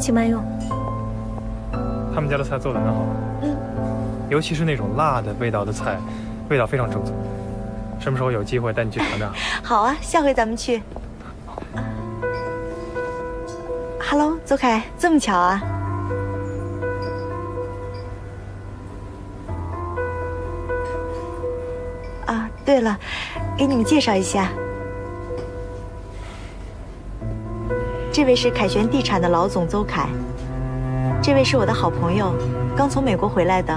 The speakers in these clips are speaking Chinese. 请慢用。他们家的菜做得很好，尤其是那种辣的味道的菜，味道非常正宗。什么时候有机会带你去尝尝？好啊，下回咱们去。Hello， 邹凯，这么巧啊！ 对了，给你们介绍一下，这位是凯旋地产的老总邹凯，这位是我的好朋友，刚从美国回来的，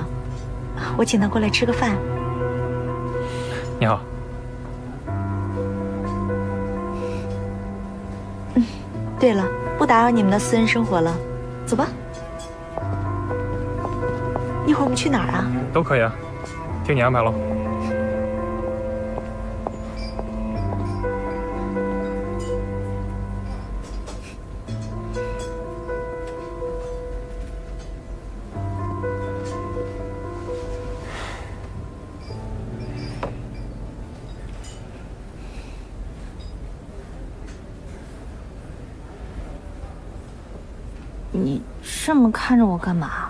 我请他过来吃个饭。你好。嗯，对了，不打扰你们的私人生活了，走吧。一会儿我们去哪儿啊？都可以啊，听你安排喽。 这么看着我干嘛？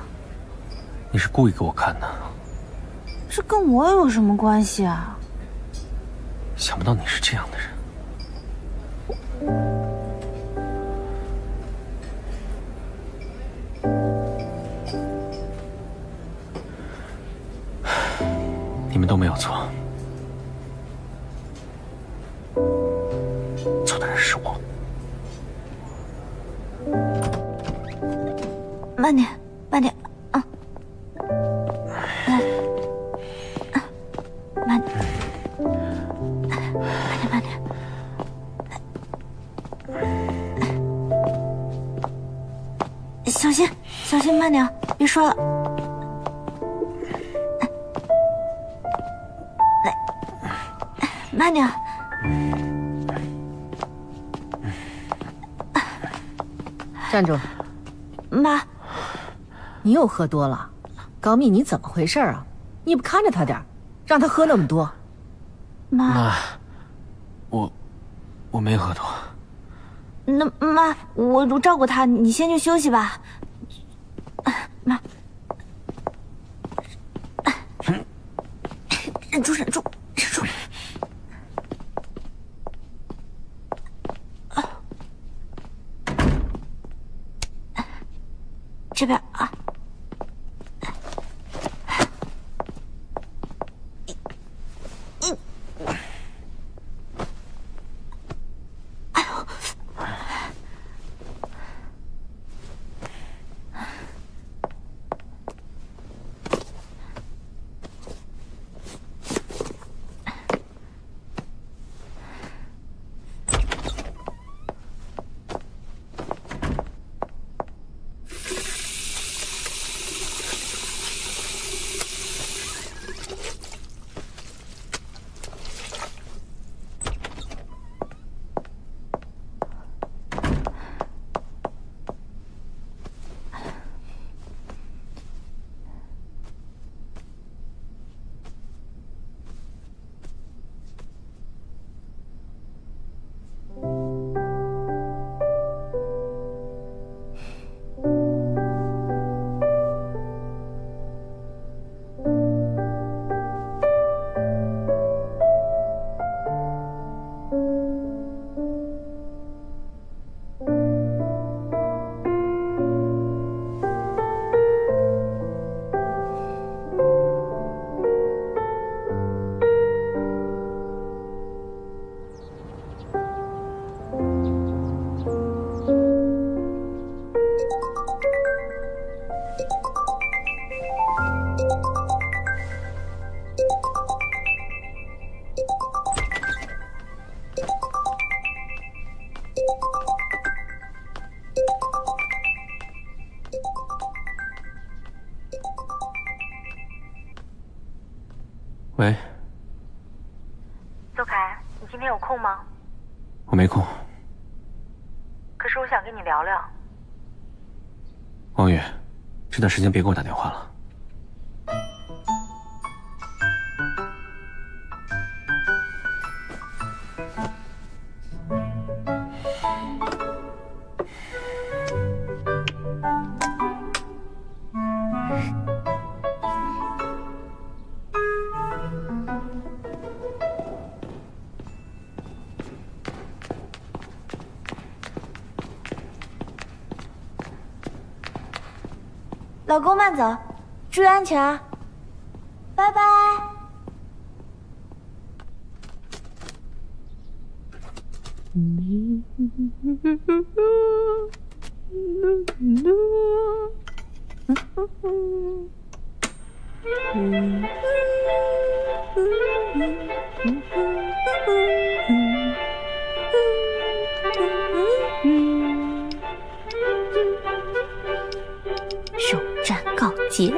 你是故意给我看的？这跟我有什么关系啊？想不到你是这样的人。你们都没有错，错的人是我。 慢点，慢点啊！慢点，慢点，慢点，小心，小心，慢点，别摔了。来，慢点。 站住！妈，你又喝多了，高密，你怎么回事啊？你不看着他点儿，让他喝那么多。妈，我没喝多。那妈，我照顾他，你先去休息吧。妈，忍住，忍住。 这边啊，哎呦，喂，邹凯，你今天有空吗？我没空。可是我想跟你聊聊。王宇，这段时间别给我打电话了。老公慢走，注意安全啊！拜拜。首战告捷。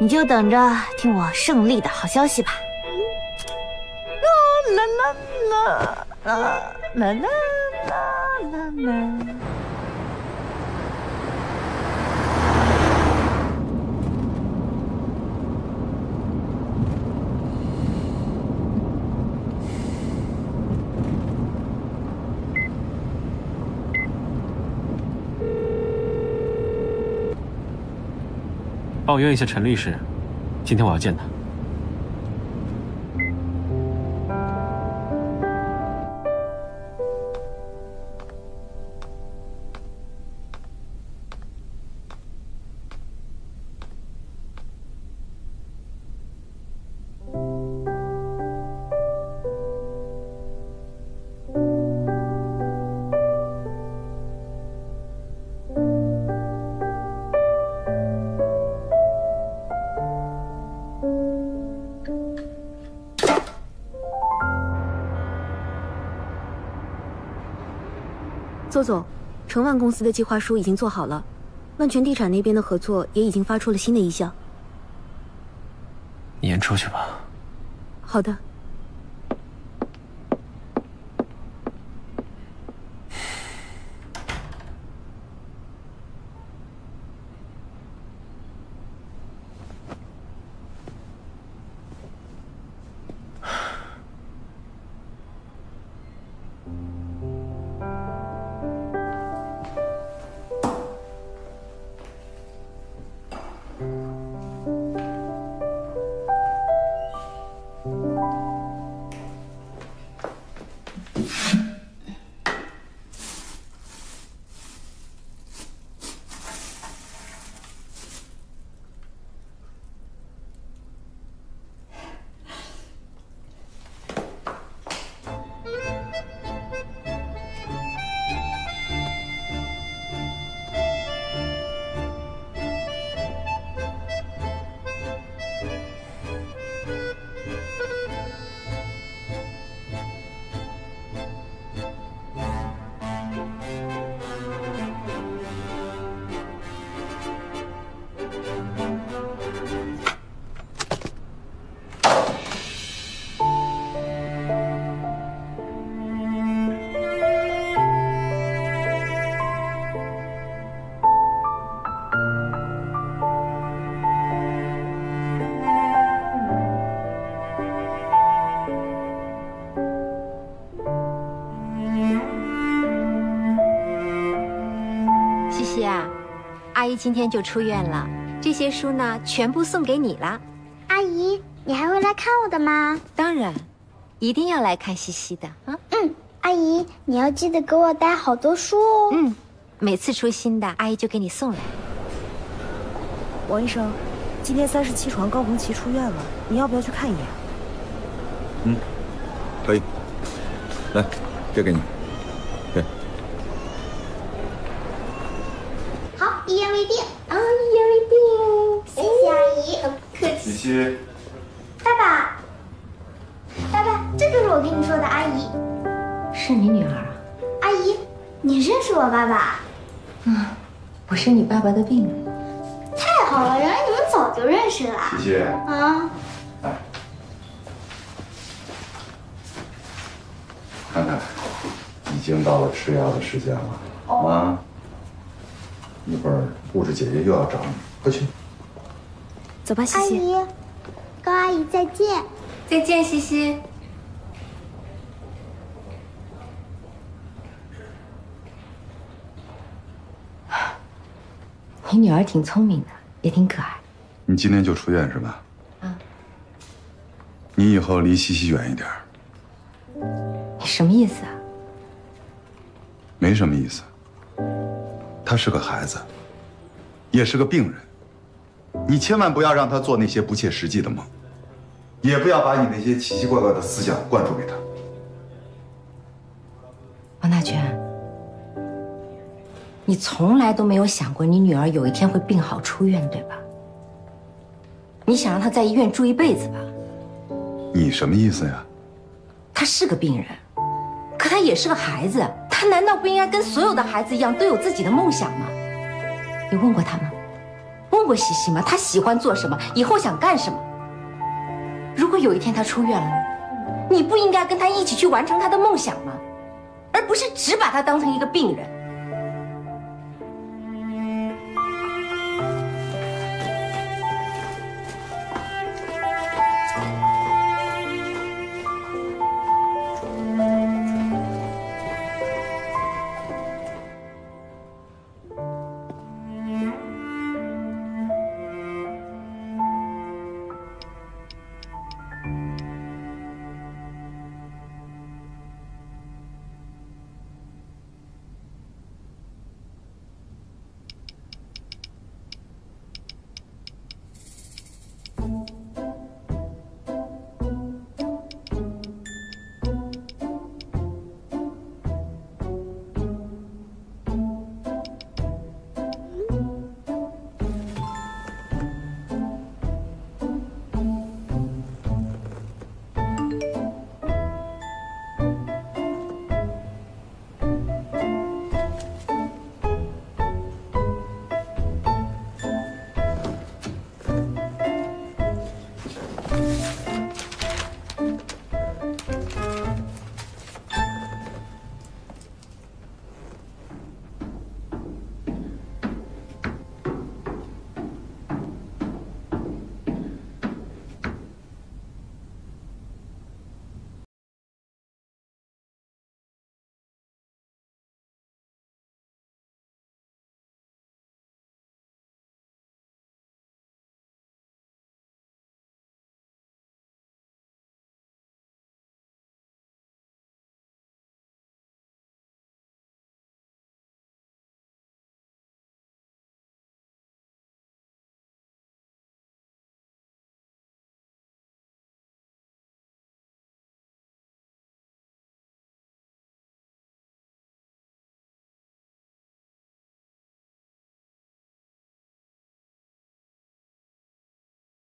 你就等着听我胜利的好消息吧。帮我约一下陈律师，今天我要见他。 邹总，成万公司的计划书已经做好了，万全地产那边的合作也已经发出了新的意向。你先出去吧。好的。阿姨今天就出院了，这些书呢全部送给你了。阿姨，你还会来看我的吗？当然，一定要来看西西的啊！嗯，阿姨，你要记得给我带好多书哦。嗯，每次出新的，阿姨就给你送来。王医生，今天37床高红旗出院了，你要不要去看一眼？嗯，可以。来，这给你。 一言为定啊！一言为定，谢谢阿姨，很客气。西西，爸爸，爸爸，这就是我跟你说的阿姨，是你女儿啊？阿姨，你认识我爸爸？嗯，我是你爸爸的病人。太好了，原来你们早就认识了。西西啊，来，看看，已经到了吃药的时间了，哦、妈。 一会儿护士姐姐又要找你，快去。走吧，西西。阿姨，高阿姨再见。再见，西西。你女儿挺聪明的，也挺可爱。你今天就出院是吧？啊。你以后离西西远一点。你什么意思啊？没什么意思。她是个孩子，也是个病人，你千万不要让她做那些不切实际的梦，也不要把你那些奇奇怪怪的思想灌输给她。王大全。 你从来都没有想过，你女儿有一天会病好出院，对吧？你想让她在医院住一辈子吧？你什么意思呀？她是个病人，可她也是个孩子，她难道不应该跟所有的孩子一样，都有自己的梦想吗？你问过她吗？问过西西吗？她喜欢做什么，以后想干什么？如果有一天她出院了呢，你不应该跟她一起去完成她的梦想吗？而不是只把她当成一个病人。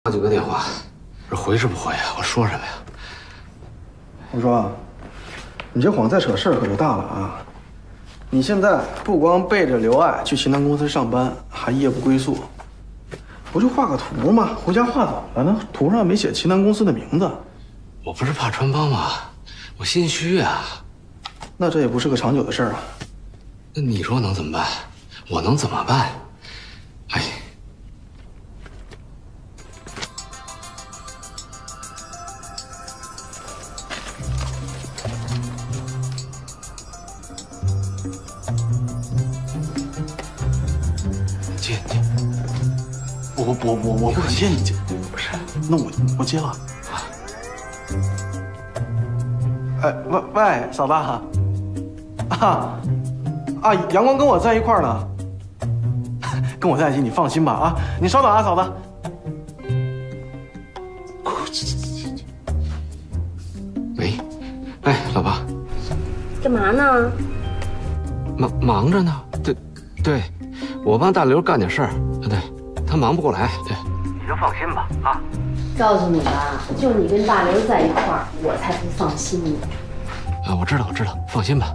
好几个电话，这回是不回啊？我说什么呀？我说，你这谎再扯事儿可就大了啊！你现在不光背着刘爱去秦南公司上班，还夜不归宿，不就画个图吗？回家画早了呢，图上没写秦南公司的名字。我不是怕穿帮吗？我心虚啊。那这也不是个长久的事儿啊。那你说能怎么办？我能怎么办？哎。 我不接你接，不是，那我接了。哎，喂，嫂子，啊，阳光跟我在一块儿呢，跟我在一起，你放心吧啊，你稍等啊，嫂子。 喂，哎，老婆，干嘛呢？忙着呢，对，我帮大刘干点事儿，对。 他忙不过来，对，你就放心吧啊！告诉你吧，就你跟大刘在一块儿，我才不放心呢。啊，我知道，放心吧。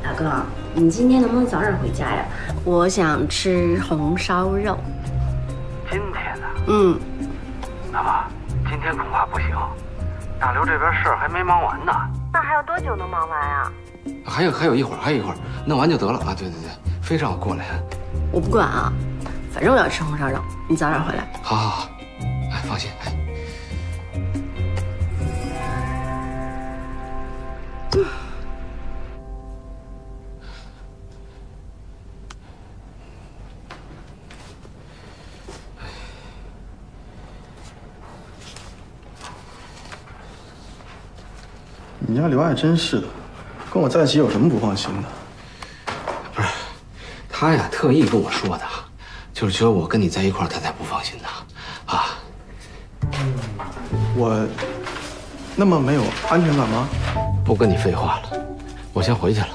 大哥，你今天能不能早点回家呀？我想吃红烧肉。今天呢？嗯。老婆，今天恐怕不行，大刘这边事儿还没忙完呢。那还有多久能忙完啊？还有一会儿，弄完就得了啊！对，非让我过来。 我不管啊，反正我要吃红烧肉，你早点回来。好，哎，放心，哎。你家刘爱真是的，跟我在一起有什么不放心的？不是，他呀特意跟我说的，就是觉得我跟你在一块儿，他才不放心的啊。我那么没有安全感吗？不跟你废话了，我先回去了。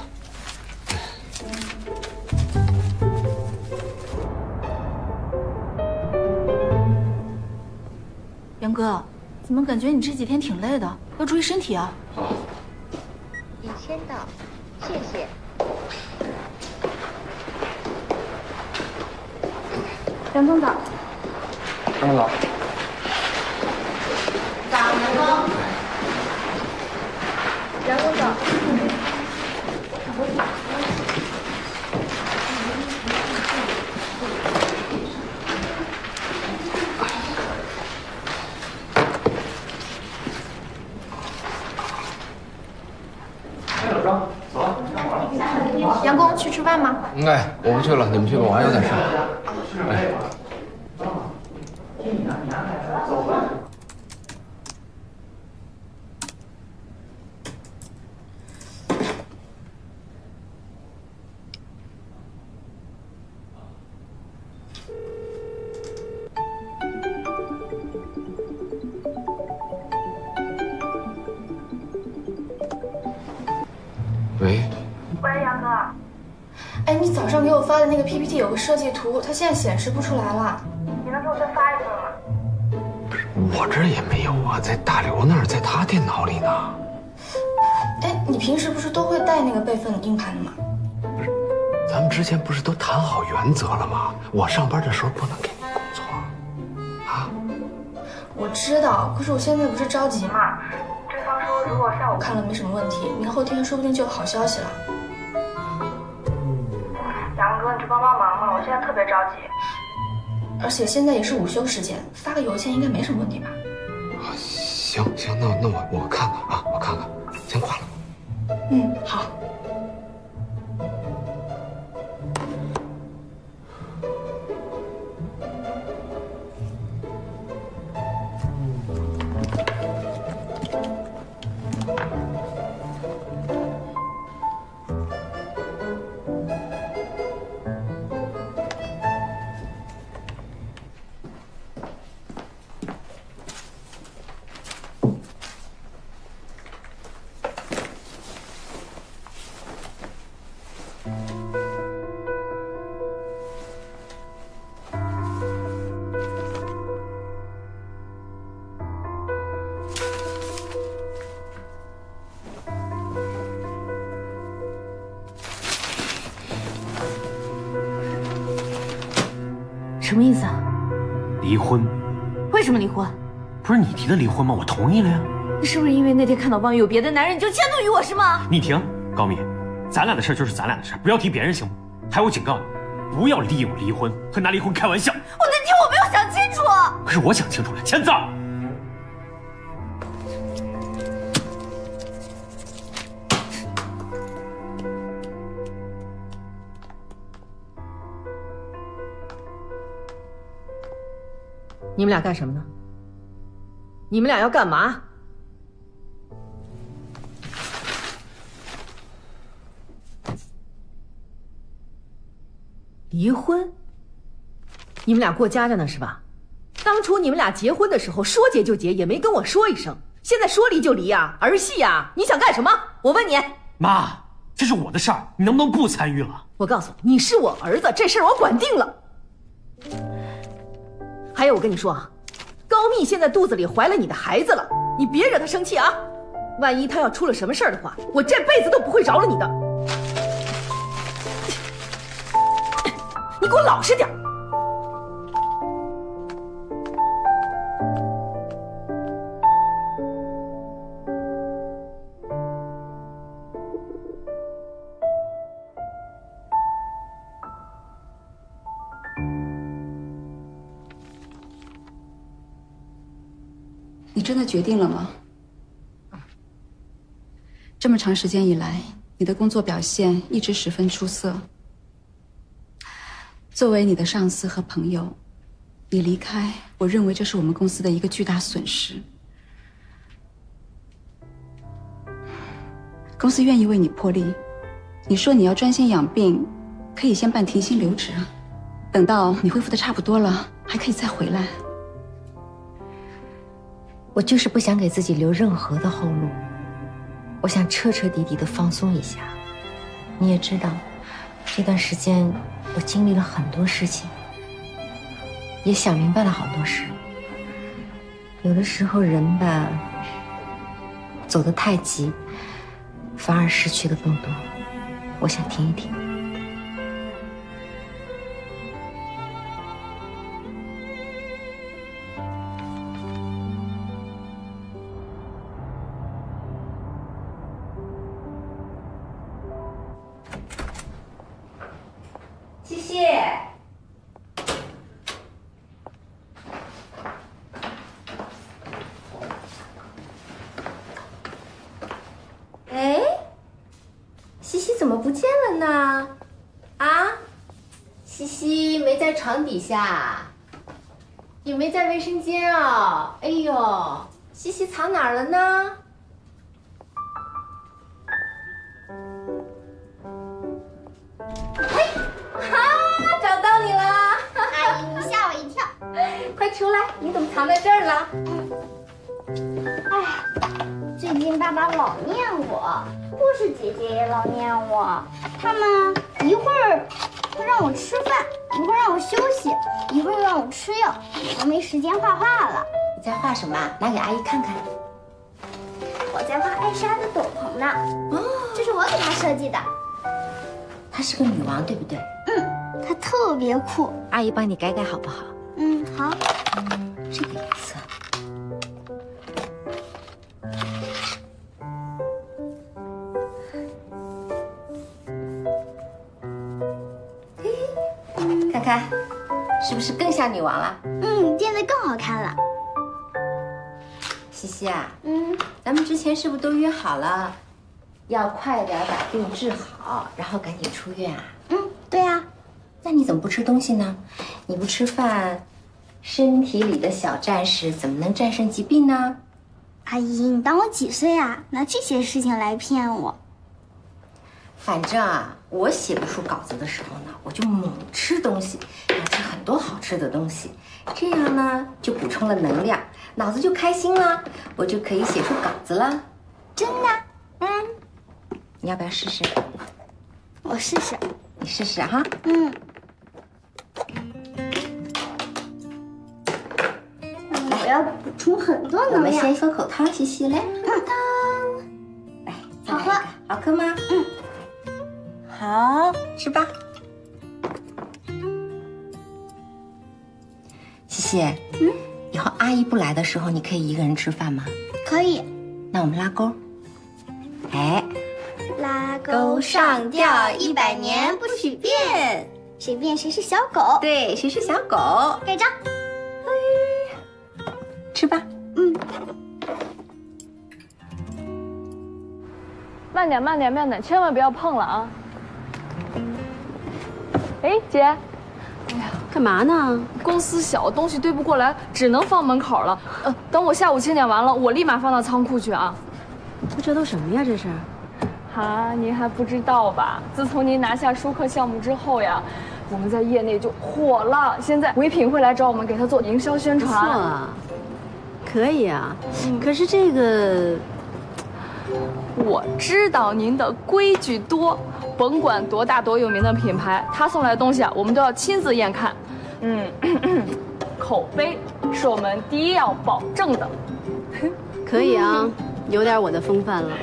杨哥，怎么感觉你这几天挺累的？要注意身体啊！好，已签到，谢谢。杨总早。杨总早。早，杨总。杨总早。杨工去吃饭吗？哎，我不去了，你们去吧，我还有点事。哎，喂。 喂，杨哥。哎，你早上给我发的那个 PPT 有个设计图，它现在显示不出来了。你能给我再发一份吗？不是，我这也没有啊，在大刘那儿，在他电脑里呢。哎，你平时不是都会带那个备份硬盘的吗？不是，咱们之前不是都谈好原则了吗？我上班的时候不能给你工作啊。我知道，可是我现在不是着急嘛。对方说如果下午看了没什么问题，明后天说不定就有好消息了。 杨哥，你去帮帮忙吧，我现在特别着急。而且现在也是午休时间，发个邮件应该没什么问题吧？啊，行行，那我看看啊，我看看，先挂了。嗯，好。什么意思啊？离婚？为什么离婚？不是你提的离婚吗？我同意了呀。你是不是因为那天看到汪宇有别的男人，你就迁怒于我是吗？你停，高敏，咱俩的事就是咱俩的事，不要提别人行吗？还有我警告你，不要利用离婚和拿离婚开玩笑。我那天我没有想清楚。可是我想清楚了，签字。 你们俩干什么呢？你们俩要干嘛？离婚？你们俩过家家呢是吧？当初你们俩结婚的时候说结就结，也没跟我说一声。现在说离就离啊，儿戏啊！你想干什么？我问你，妈，这是我的事儿，你能不能不参与了？我告诉你，你是我儿子，这事儿我管定了。 还有，我跟你说啊，高密现在肚子里怀了你的孩子了，你别惹她生气啊！万一她要出了什么事儿的话，我这辈子都不会饶了你的。你给我老实点儿。你真的决定了吗？这么长时间以来，你的工作表现一直十分出色。作为你的上司和朋友，你离开，我认为这是我们公司的一个巨大损失。公司愿意为你破例。你说你要专心养病，可以先办停薪留职啊，等到你恢复的差不多了，还可以再回来。我就是不想给自己留任何的后路，我想彻彻底底的放松一下。你也知道，这段时间我经历了很多事情，也想明白了好多事。 有的时候人吧，走得太急，反而失去的更多。我想停一停。西西。 不见了呢，啊，西西没在床底下，也没在卫生间哦。哎呦，西西藏哪儿了呢？嘿，哈、啊，找到你了！阿姨，你吓我一跳！快出来，你怎么藏在这儿了？哎呀，最近爸爸老念我。 护士姐姐也老念我，他们一会儿不让我吃饭，一会儿让我休息，一会儿让我吃药，我没时间画画了。你在画什么？拿给阿姨看看。我在画艾莎的斗篷呢。哦，这是我给她设计的。她是个女王，对不对？嗯，她特别酷。阿姨帮你改改好不好？嗯，好。这个颜色。 看，是不是更像女王了？嗯，变得更好看了。西西啊，嗯，咱们之前是不是都约好了，要快点把病治好，然后赶紧出院啊？嗯，对啊。那你怎么不吃东西呢？你不吃饭，身体里的小战士怎么能战胜疾病呢？阿姨，你当我几岁啊？拿这些事情来骗我？反正啊。 我写不出稿子的时候呢，我就猛吃东西，要吃很多好吃的东西，这样呢就补充了能量，脑子就开心了，我就可以写出稿子了。真的？嗯，你要不要试试？我试试。你试试哈。嗯。我要补充很多能量。我们先喝口汤，西西来。嗯。来，好喝。好喝吗？嗯。 好吃吧，西西。嗯，以后阿姨不来的时候，你可以一个人吃饭吗？可以。那我们拉钩。哎，拉钩上吊100年不许变，谁变谁是小狗。对，谁是小狗？盖章。哎，吃吧。嗯。慢点，慢点，慢点，千万不要碰了啊！ 哎，姐，哎呀，干嘛呢？公司小，东西堆不过来，只能放门口了。等我下午清点完了，我立马放到仓库去啊。这都什么呀？这是？啊，您还不知道吧？自从您拿下舒克项目之后呀，我们在业内就火了。现在唯品会来找我们给他做营销宣传。不错啊，可以啊。嗯、可是这个，我知道您的规矩多。 甭管多大多有名的品牌，他送来的东西啊，我们都要亲自验看。嗯，口碑是我们第一要保证的。可以啊，有点我的风范了。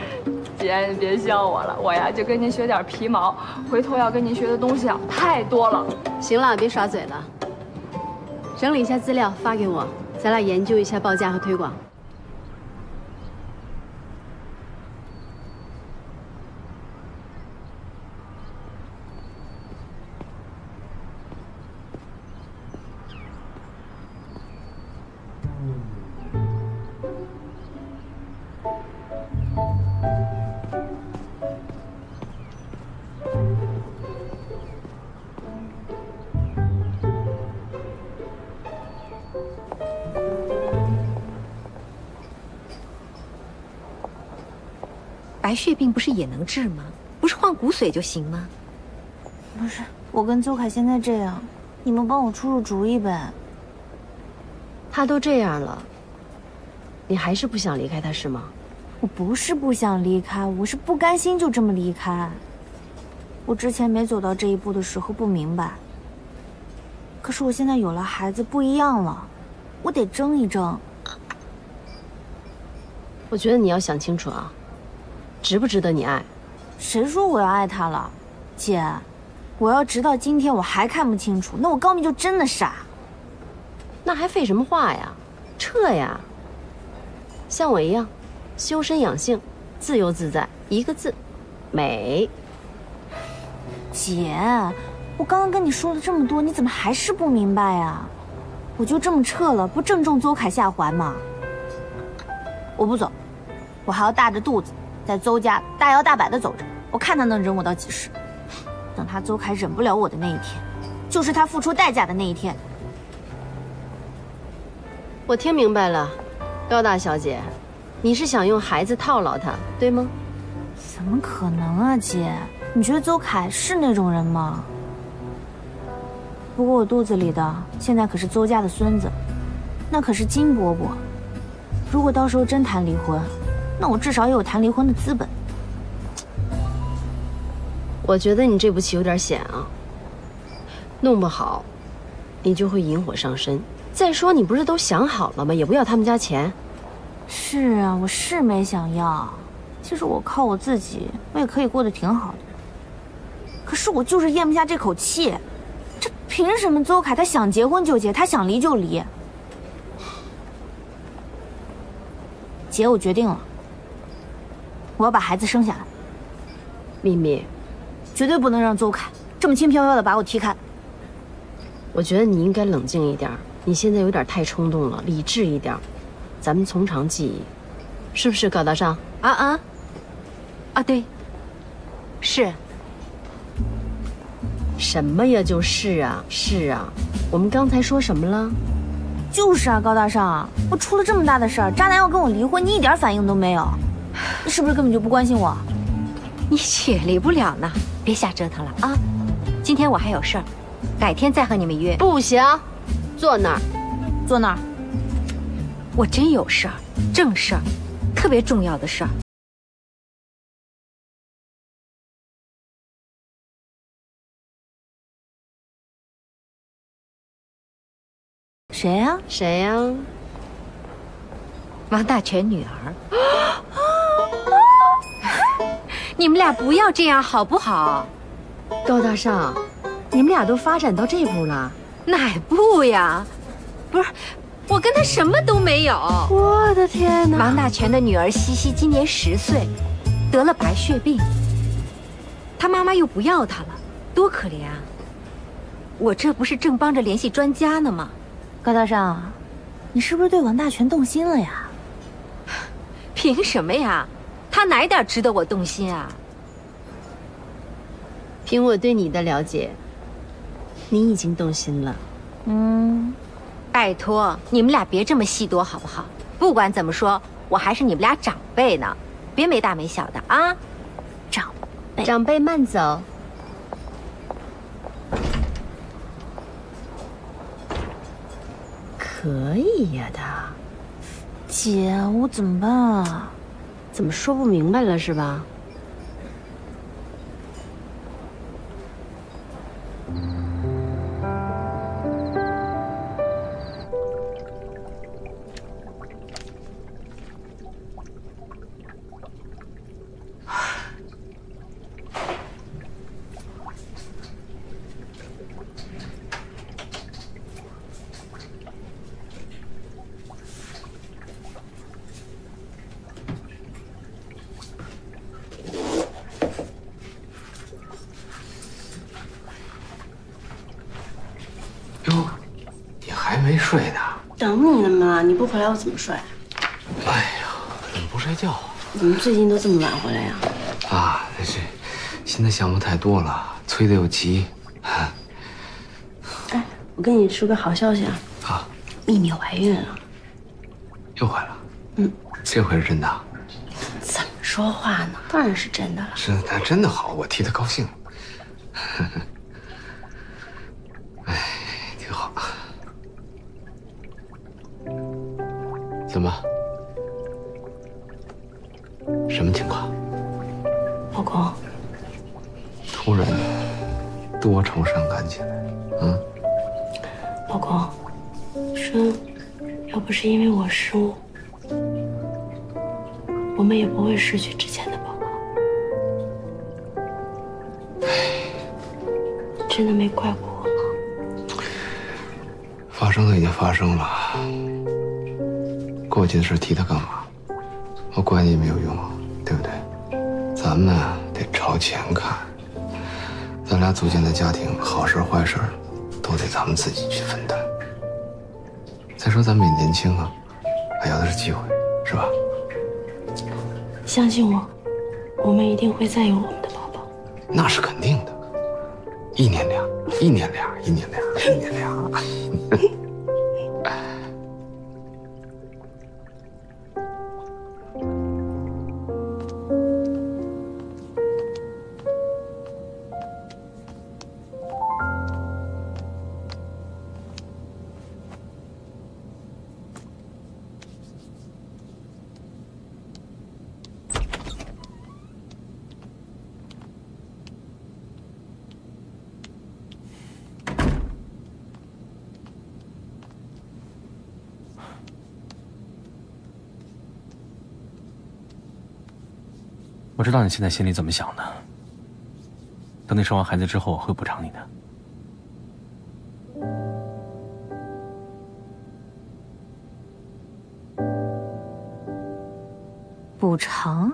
姐，你别笑我了，我呀就跟您学点皮毛，回头要跟您学的东西啊太多了。行了，别耍嘴了。整理一下资料发给我，咱俩研究一下报价和推广。白血病不是也能治吗？不是换骨髓就行吗？不是，我跟邹凯现在这样，你们帮我出出主意呗。他都这样了，你还是不想离开他是吗？我不是不想离开，我是不甘心就这么离开。我之前没走到这一步的时候不明白，可是我现在有了孩子不一样了，我得争一争。 我觉得你要想清楚啊，值不值得你爱？谁说我要爱他了？姐，我要直到今天我还看不清楚，那我高明就真的傻。那还废什么话呀？撤呀！像我一样，修身养性，自由自在，一个字，美。姐，我刚刚跟你说了这么多，你怎么还是不明白呀？我就这么撤了，不正中邹凯下怀吗？ 我不走，我还要大着肚子在邹家大摇大摆的走着，我看他能忍我到几时？等他邹凯忍不了我的那一天，就是他付出代价的那一天。我听明白了，高大小姐，你是想用孩子套牢他，对吗？怎么可能啊，姐？你觉得邹凯是那种人吗？不过我肚子里的现在可是邹家的孙子，那可是金伯伯。 如果到时候真谈离婚，那我至少也有谈离婚的资本。我觉得你这步棋有点险啊，弄不好，你就会引火上身。再说你不是都想好了吗？也不要他们家钱。是啊，我是没想要。其实我靠我自己，我也可以过得挺好的。可是我就是咽不下这口气。这凭什么邹凯他想结婚就结，他想离就离？ 姐，我决定了，我要把孩子生下来。秘密，绝对不能让邹凯这么轻飘飘的把我踢开。我觉得你应该冷静一点，你现在有点太冲动了，理智一点。咱们从长计议，是不是高大上？啊，对，是。什么呀？就是啊，是啊，我们刚才说什么了？ 就是啊，高大上，我出了这么大的事儿，渣男要跟我离婚，你一点反应都没有，你是不是根本就不关心我？你也离不了呢，别瞎折腾了啊！今天我还有事儿，改天再和你们约。不行，坐那儿，坐那儿。我真有事儿，正事儿，特别重要的事儿。谁呀？谁呀？王大全女儿。你们俩不要这样好不好？高大上，你们俩都发展到这步了，哪步呀？不是，我跟他什么都没有。我的天哪！王大全的女儿西西今年10岁，得了白血病，她妈妈又不要她了，多可怜啊！我这不是正帮着联系专家呢吗？ 高大上，你是不是对王大全动心了呀？凭什么呀？他哪点值得我动心啊？凭我对你的了解，你已经动心了。嗯，拜托，你们俩别这么戏多好不好？不管怎么说，我还是你们俩长辈呢，别没大没小的啊！长辈，长辈慢走。 可以呀，他姐，我怎么办啊？怎么说不明白了是吧？回来我怎么睡？哎呀，怎么不睡觉啊？怎么最近都这么晚回来呀？啊，这现在项目太多了，催得又急。哎，我跟你说个好消息啊！啊，秘密怀孕了，又怀了？嗯，这回是真的？怎么说？说话呢，当然是真的了。是，他真的好，我替他高兴。哎，挺好。怎么？什么情况？老公，突然多愁善感起来，嗯。老公，说，要不是因为我失误。 我们也不会失去之前的宝宝。你真的没怪过我吗？发生的已经发生了，过去的事提他干嘛？我怪你也没有用，对不对？咱们得朝前看。咱俩组建的家庭，好事坏事都得咱们自己去分担。再说咱们也年轻啊，还要的是机会，是吧？ 相信我，我们一定会再有我们的宝宝。那是肯定的，一年俩，一年俩，一年俩，一年俩。我知道你现在心里怎么想的。等你生完孩子之后，我会补偿你的。补偿？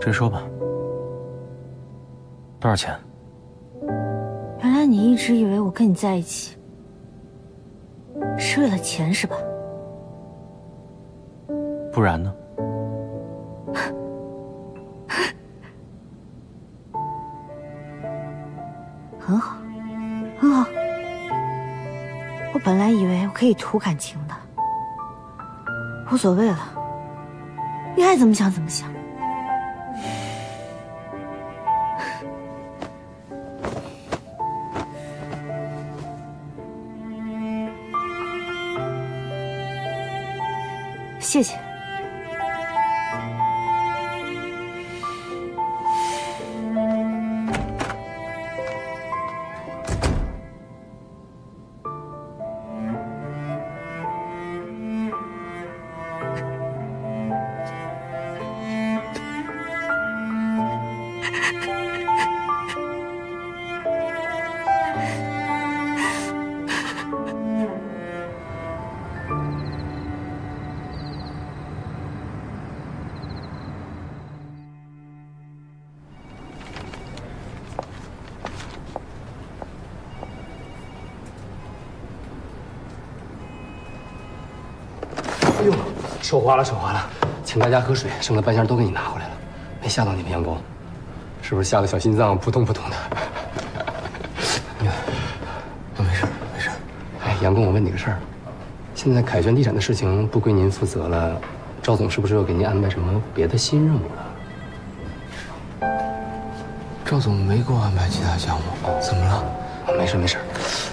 直说吧，多少钱？原来你一直以为我跟你在一起是为了钱，是吧？ 不然呢？很好，很好。我本来以为我可以图感情的，无所谓了，你爱怎么想怎么想。谢谢。 手滑了，手滑了，请大家喝水，剩的半箱都给你拿回来了，没吓到你们员工，是不是吓得小心脏扑通扑通的？我没事，没事。哎，员工，我问你个事儿，现在凯旋地产的事情不归您负责了，赵总是不是又给您安排什么别的新任务了？赵总没给我安排其他项目，怎么了？没事没事，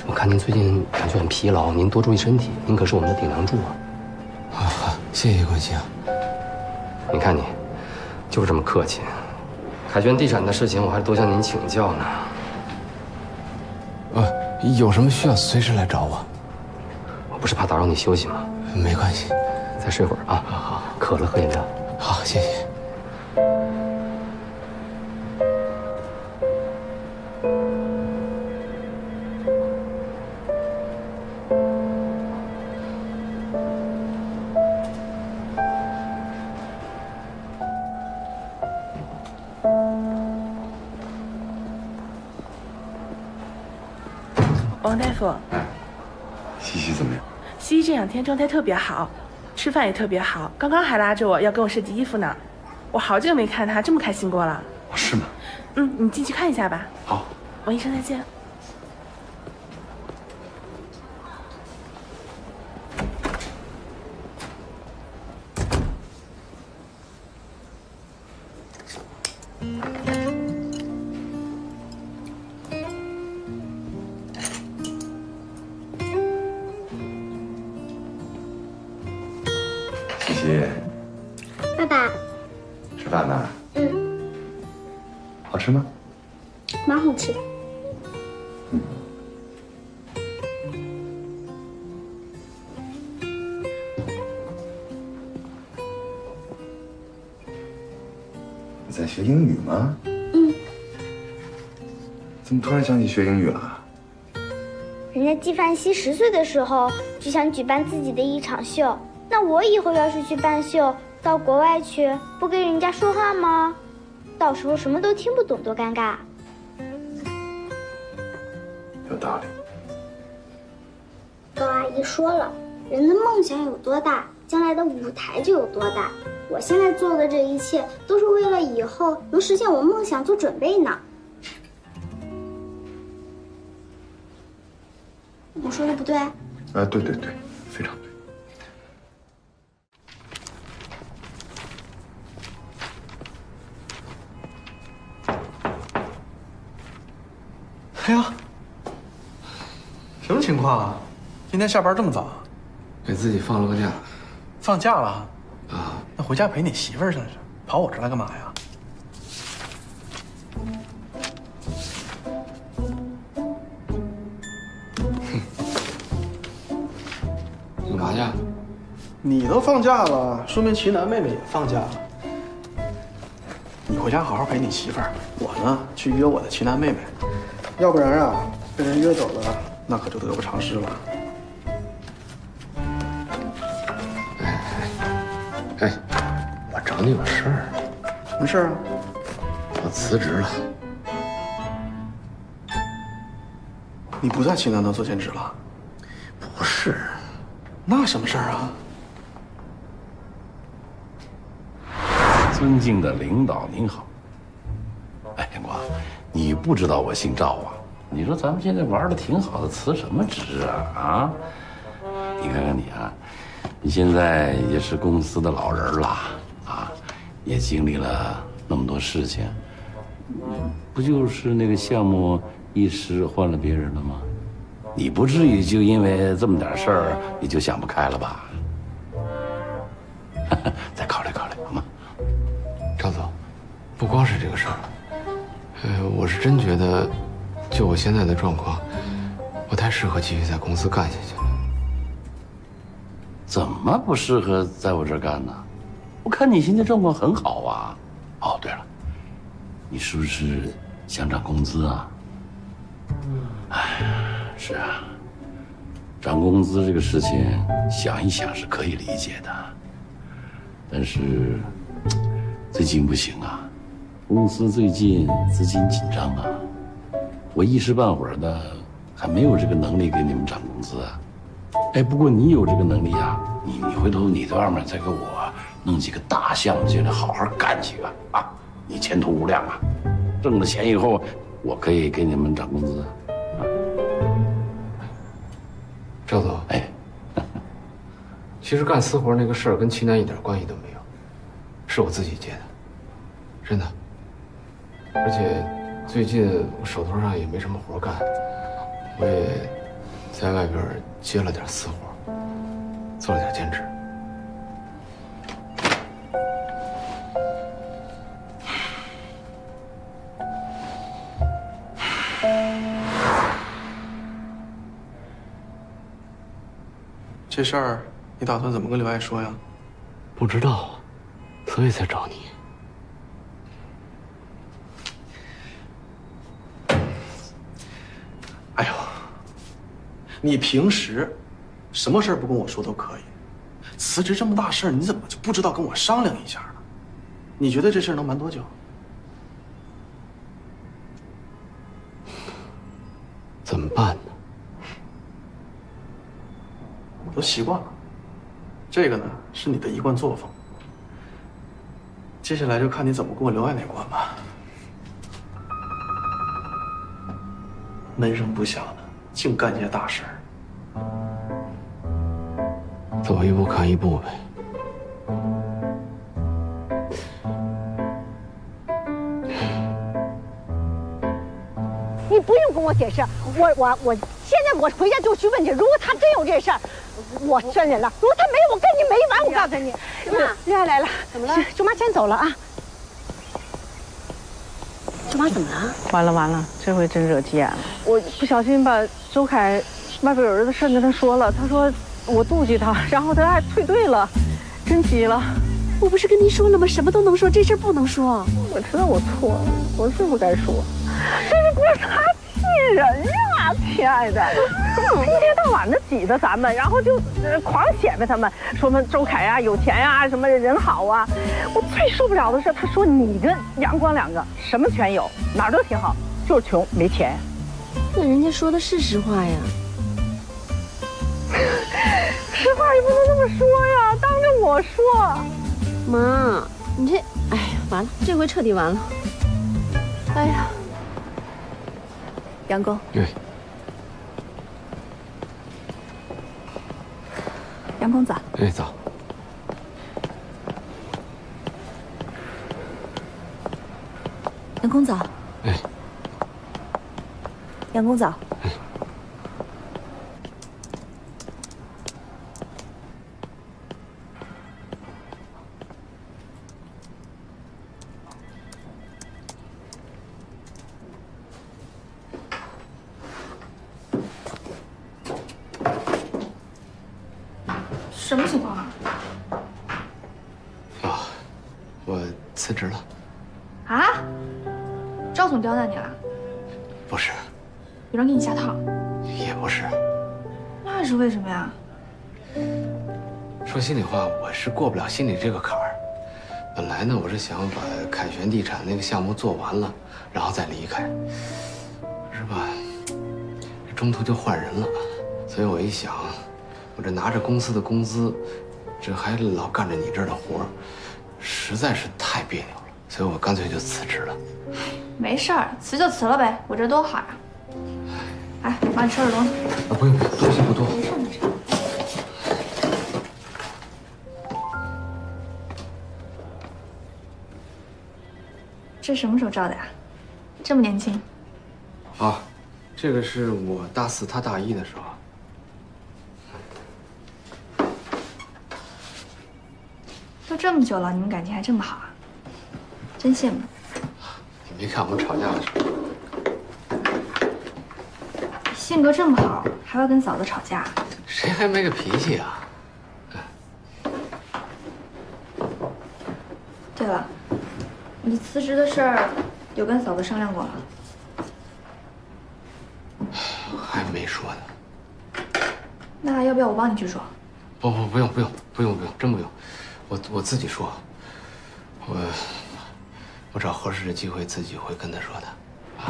我看您最近感觉很疲劳，您多注意身体，您可是我们的顶梁柱啊。 谢谢关心啊！你看你，就是这么客气。凯旋地产的事情，我还多向您请教呢。有什么需要随时来找我。我不是怕打扰你休息吗？没关系，再睡会儿啊。好，好，渴了喝饮料。好，谢谢。 王大夫，哎，西西怎么样？西西这两天状态特别好，吃饭也特别好，刚刚还拉着我要给我设计衣服呢。我好久没看她这么开心过了。哦，是吗？嗯，你进去看一下吧。好，王医生再见。琪琪，爸爸，吃饭呢？嗯，好吃吗？蛮好吃的。嗯。你在学英语吗？嗯。怎么突然想起学英语了？人家纪梵希10岁的时候就想举办自己的一场秀。 那我以后要是去办秀，到国外去，不跟人家说话吗？到时候什么都听不懂，多尴尬！有道理。高阿姨说了，人的梦想有多大，将来的舞台就有多大。我现在做的这一切，都是为了以后能实现我梦想做准备呢。我说的不对？对对对，非常对。 哎呀，什么情况啊？今天下班这么早？给自己放了个假。放假了？啊，那回家陪你媳妇儿去了，跑我这来干嘛呀？你干嘛去？你都放假了，说明齐楠妹妹也放假了。你回家好好陪你媳妇儿，我呢去约我的齐楠妹妹。 要不然啊，被人约走了，那可就得不偿失了。哎，我找你有事儿。什么事儿啊？我辞职了。你不在齐南那做兼职了？不是。那什么事儿啊？尊敬的领导您好。哎，阳光。 你不知道我姓赵啊？你说咱们现在玩的挺好的，辞什么职啊？你看看你啊，你现在也是公司的老人了啊，也经历了那么多事情，不就是那个项目一时换了别人了吗？你不至于就因为这么点事儿你就想不开了吧？再考虑考虑好吗？赵总，不光是这个事儿。 我是真觉得，就我现在的状况，不太适合继续在公司干下去了。怎么不适合在我这儿干呢？我看你现在状况很好啊。哦，对了，你是不是想涨工资啊？哎，是啊，涨工资这个事情，想一想是可以理解的，但是最近不行啊。 公司最近资金紧张啊，我一时半会儿的还没有这个能力给你们涨工资啊。哎，不过你有这个能力啊，你回头你在外面再给我弄几个大项目进来，好好干几个啊，你前途无量啊！挣了钱以后，我可以给你们涨工资啊。赵总，哎，其实干私活那个事儿跟齐楠一点关系都没有，是我自己接的，真的。 而且最近我手头上也没什么活干，我也在外边接了点私活，做了点兼职。这事儿你打算怎么跟刘爱说呀？不知道，所以才找你。 哎呦，你平时什么事儿不跟我说都可以，辞职这么大事儿，你怎么就不知道跟我商量一下呢？你觉得这事儿能瞒多久？怎么办呢？我都习惯了，这个呢是你的一贯作风。接下来就看你怎么跟我刘爱那关吧。 闷声不响的，净干些大事儿。走一步看一步呗。不用跟我解释，我现在我回家就去问去。如果他真有这事儿，我认了；如果他没有，我跟你没完。我告诉你，妈，月来了，怎么了？舅妈先走了啊。舅妈怎么了？完了完了，这回真惹急眼了。我不小心把周凯外边有人的事跟他说了，他说我妒忌他，然后他还退队了，真急了。 我不是跟您说了吗？什么都能说，这事儿不能说。我知道我错了，我是不该说。这是不是他气人呀，亲爱的？一天到晚的挤着咱们，然后就狂显摆他们，说们周凯啊有钱呀、啊，什么人好啊。我最受不了的是，他说你跟阳光两个什么全有，哪儿都挺好，就是穷没钱。那人家说的是实话呀。 实话也不能这么说呀，当着我说。 妈，你这，哎呀，完了，这回彻底完了。哎呀，杨工，杨工早。哎，早。杨工早。哎。杨工早。哎。什么情况啊？哦，我辞职了。啊？赵总刁难你了？不是。有人给你下套？也不是。那是为什么呀？说心里话，我是过不了心里这个坎儿。本来呢，我是想把凯旋地产那个项目做完了，然后再离开，是吧？中途就换人了，所以我一想。 我这拿着公司的工资，这还老干着你这儿的活儿，实在是太别扭了，所以我干脆就辞职了。没事儿，辞就辞了呗，我这多好呀！哎，我帮你收拾东西。啊，不用，东西不多。没事没事。这什么时候照的呀？这么年轻？啊，这个是我大四，他大一的时候。 都这么久了，你们感情还这么好啊，真羡慕。你没看我们吵架的时候，性格这么好，还要跟嫂子吵架？谁还没个脾气啊？对了，你辞职的事儿有跟嫂子商量过了？还没说呢。那要不要我帮你去说？不用，真不用。 我自己说，我找合适的机会自己会跟他说的，啊。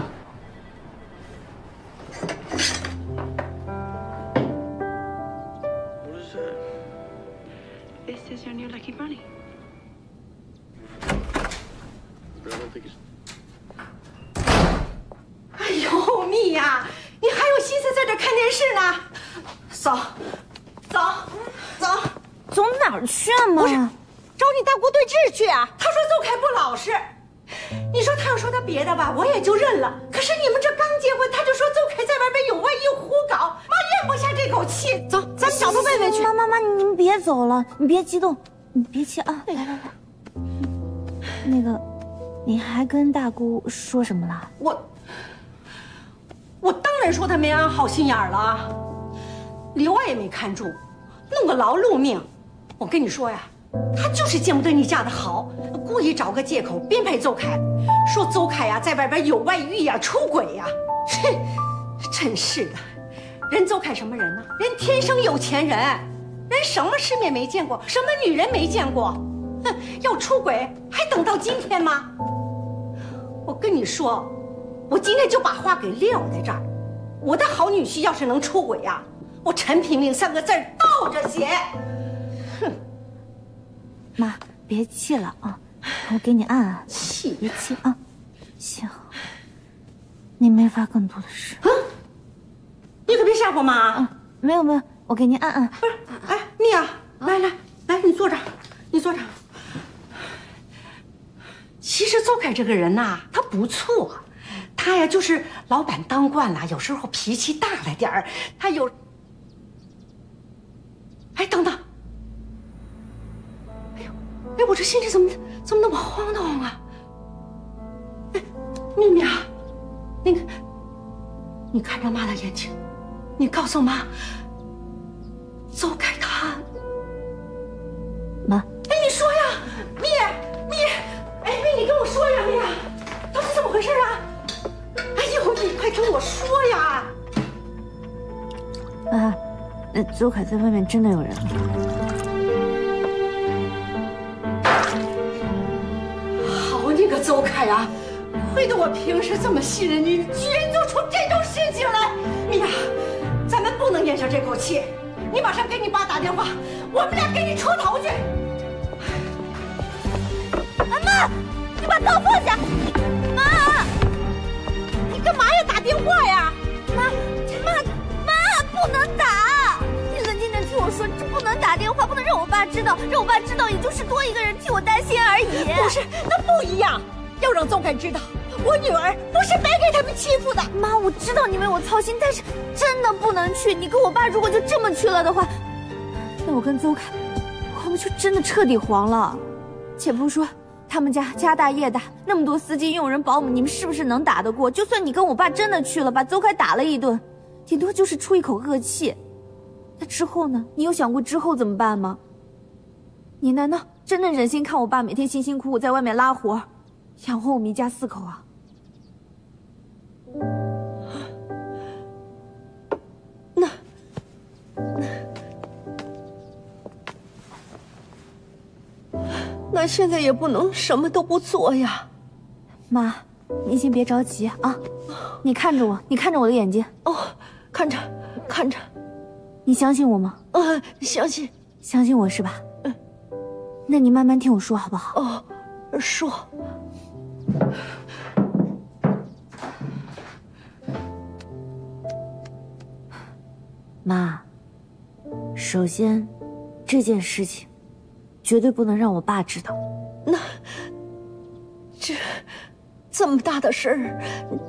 哎呦，蜜呀，你还有心思在这看电视呢？走。 走哪儿去啊？妈，不是，找你大姑对峙去啊！他说邹凯不老实，你说他要说他别的吧，我也就认了。可是你们这刚结婚，他就说邹凯在外边有外遇胡搞，妈咽不下这口气。走，咱们找他问问去。妈，您别走了，你别激动，你别气啊！来，那个，你还跟大姑说什么了？我当然说他没安好心眼了啊，里外也没看住，弄个劳碌命。 我跟你说呀，他就是见不得你嫁得好，故意找个借口编排邹凯，说邹凯呀在外边有外遇呀、出轨呀，哼，真是的，人邹凯什么人呢？人天生有钱人，人什么世面没见过，什么女人没见过，哼，要出轨还等到今天吗？我跟你说，我今天就把话给撂在这儿，我的好女婿要是能出轨呀，我陈萍萍三个字倒着写。 哼，妈，别气了啊！我给你按按，气别气啊！幸好你没发更多的事啊！你可别吓唬妈啊！没有，我给您按按。不是，哎，蜜啊，来，你坐这儿。其实邹凯这个人呐，他不错，他他呀，就是老板当惯了，有时候脾气大了点儿。他有……哎，等等！哎呦，哎，我这心里怎么那么慌乱啊？哎，秘密啊，那个，你看着妈的眼睛，你告诉妈，邹凯他……妈，哎，你说呀，蜜，哎，蜜，你跟我说呀，蜜啊，到底怎么回事啊？ 你快跟我说呀！啊，那邹凯在外面真的有人。好你个邹凯啊！亏得我平时这么信任你，居然做出这种事情来！米娅，咱们不能咽下这口气，你马上给你爸打电话，我们俩给你出头去。啊妈，你把刀放下！妈。 干嘛要打电话呀？妈，不能打！你冷静点听我说，这不能打电话，不能让我爸知道，让我爸知道也就是多一个人替我担心而已。不是，那不一样，要让邹凯知道，我女儿不是白给他们欺负的。妈，我知道你为我操心，但是真的不能去。你跟我爸如果就这么去了的话，那我跟邹凯，我们就真的彻底黄了。且不说。 他们家大业大，那么多司机、佣人、保姆，你们是不是能打得过？就算你跟我爸真的去了，把邹凯打了一顿，顶多就是出一口恶气。那之后呢？你有想过之后怎么办吗？你难道真的忍心看我爸每天辛辛苦苦在外面拉活，养活我们一家四口啊？那。 那现在也不能什么都不做呀，妈，您先别着急啊，你看着我，你看着我的眼睛哦，看着，你相信我吗？啊，相信我是吧？嗯，那你慢慢听我说好不好？哦，说。妈，首先，这件事情。 绝对不能让我爸知道。那，这么大的事儿，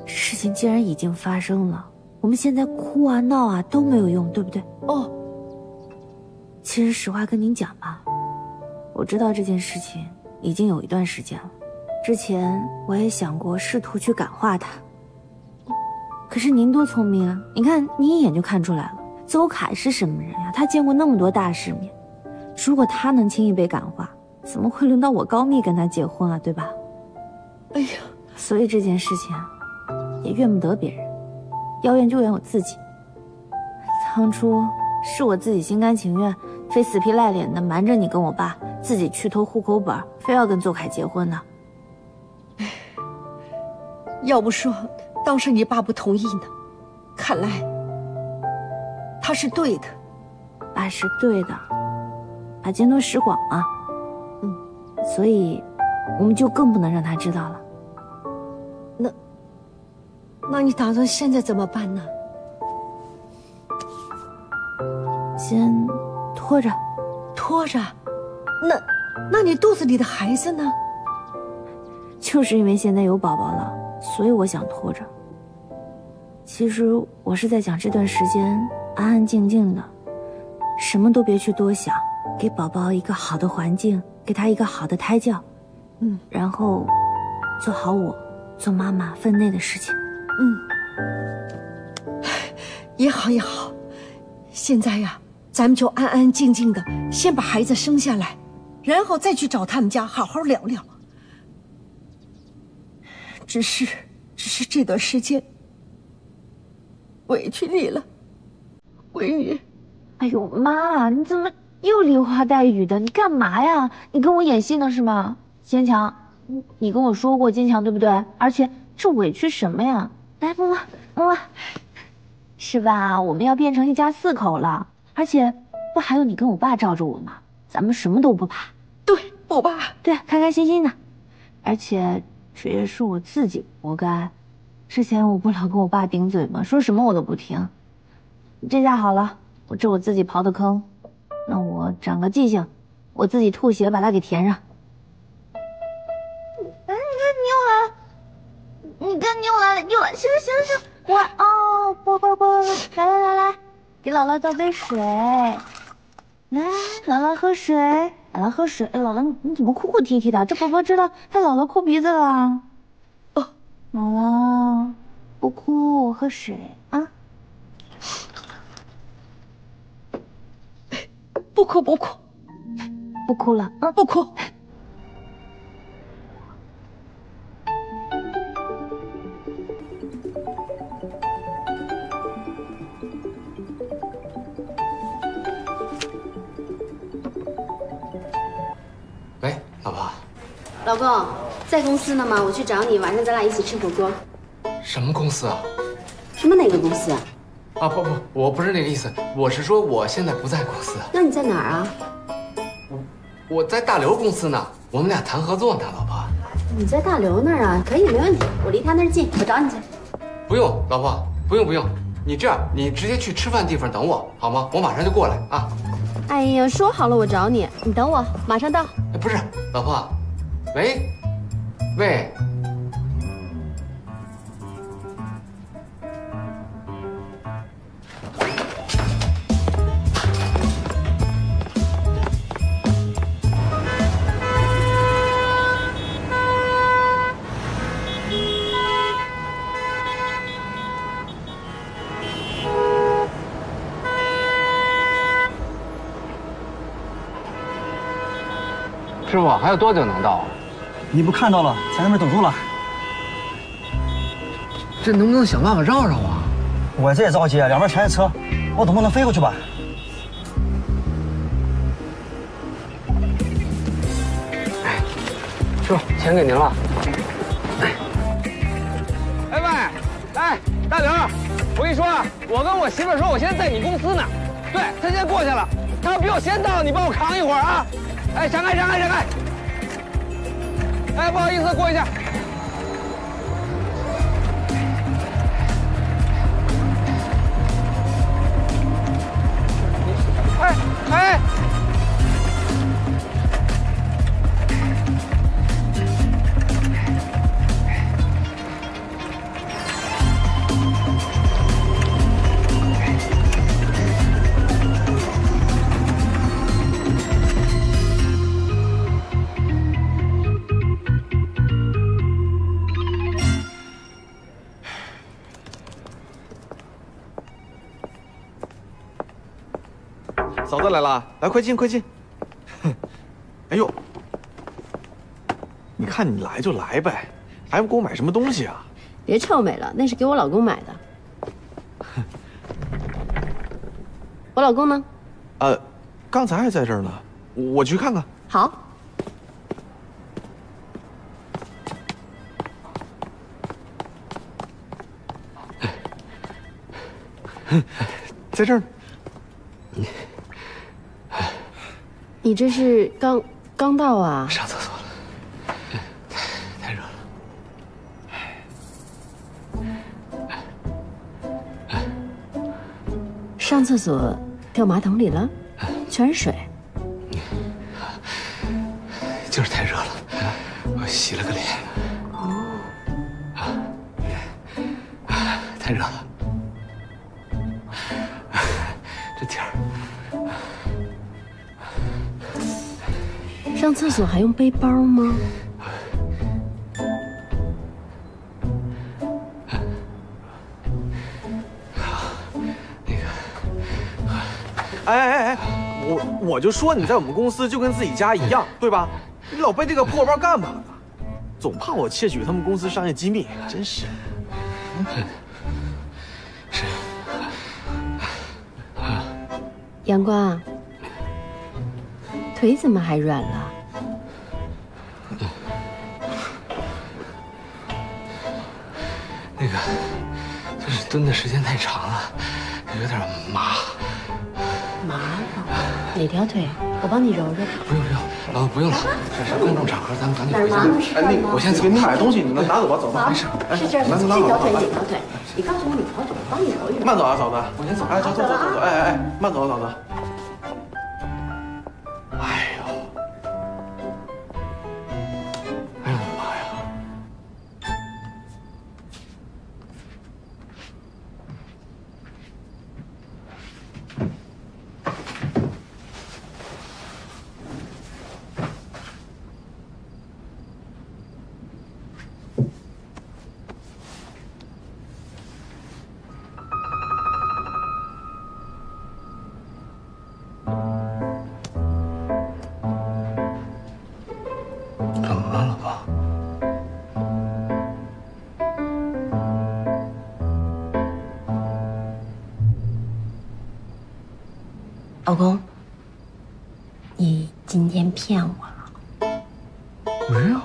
事情既然已经发生了，我们现在哭啊闹啊都没有用，对不对？哦。其实实话跟您讲吧，我知道这件事情已经有一段时间了，之前我也想过试图去感化他，可是您多聪明啊！你看，你一眼就看出来了，邹凯是什么人呀？他见过那么多大世面。 如果他能轻易被感化，怎么会轮到我高密跟他结婚啊？对吧？哎呀，所以这件事情啊，也怨不得别人，要怨就怨我自己。当初是我自己心甘情愿，非死皮赖脸的瞒着你跟我爸，自己去偷户口本，非要跟邹凯结婚呢。哎，要不说当时你爸不同意呢，看来他是对的，爸是对的。 他见多识广啊，嗯，所以我们就更不能让他知道了。那你打算现在怎么办呢？先拖着。那你肚子里的孩子呢？就是因为现在有宝宝了，所以我想拖着。其实我是在想这段时间安安静静的，什么都别去多想。 给宝宝一个好的环境，给他一个好的胎教，嗯，然后做好我做妈妈分内的事情，嗯，也好。现在呀，咱们就安安静静的先把孩子生下来，然后再去找他们家好好聊聊。只是这段时间委屈你了，闺女。哎呦妈，你怎么？ 又梨花带雨的，你干嘛呀？你跟我演戏呢是吗？坚强，你跟我说过坚强对不对？而且这委屈什么呀？来摸摸，是吧？我们要变成一家四口了，而且不还有你跟我爸罩着我吗？咱们什么都不怕，对，不怕，对，开开心心的。而且这也是我自己活该，之前我不老跟我爸顶嘴吗？说什么我都不听。这下好了，我自己刨的坑。 那我长个记性，我自己吐血把它给填上。哎，你看你好，你看你又来了，你又来了，行行行行，我哦，不，来来来来，给姥姥倒杯水，来，姥姥喝水，姥姥喝水。哎，姥姥你怎么哭哭啼啼的？这婆婆知道她姥姥哭鼻子了。哦，姥姥不哭，我喝水啊。不哭，不哭了啊，不哭。 老公在公司呢吗？我去找你，晚上咱俩一起吃火锅。什么公司啊？什么哪个公司啊？啊不，我不是那个意思，我是说我现在不在公司。那你在哪儿啊？我在大刘公司呢，我们俩谈合作呢，老婆。你在大刘那儿啊？可以，没问题，我离他那儿近，我找你去。不用，老婆，不用，你这样，你直接去吃饭地方等我好吗？我马上就过来啊。哎呀，说好了我找你，你等我，马上到。哎，不是，老婆。 喂，师傅，还有多久能到啊？ 你不看到了，在那边等住了。这能不能想办法让让我？我这也着急，两边全是车，我总不能飞过去吧？哎，师傅，钱给您了。哎喂，哎，大刘，我跟你说啊，我跟我媳妇说，我现在在你公司呢。对，她现在过去了，她要比我先到，你帮我扛一会儿啊。哎，闪开！ 哎，不好意思，过一下。哎，嫂子来了，来快进！哎呦，你看你来就来呗，还不给我买什么东西啊？别臭美了，那是给我老公买的。我老公呢？刚才还在这儿呢，我去看看。好。在这儿呢。 你这是刚到啊？上厕所了，太热了。上厕所掉马桶里了，全是水。就是太热了，我洗了个脸。哦。太热了，这天儿。 上厕所还用背包吗？哎，我就说你在我们公司就跟自己家一样，对吧？你老背这个破包干嘛呢？总怕我窃取他们公司商业机密，真是。是。阳光。 腿怎么还软了？那个，就是蹲的时间太长了，有点麻。麻了？哪条腿？我帮你揉揉。不用，老婆不用了。公众场合咱们赶紧回家。哎，那个，我先走。你买东西，你拿走吧，走吧，没事。是这条腿，哪条腿？你告诉我哪条腿，我帮你揉一揉。慢走啊，嫂子，我先走。哎，走，哎，慢走啊，嫂子。吧。老公，你今天骗我了？没有，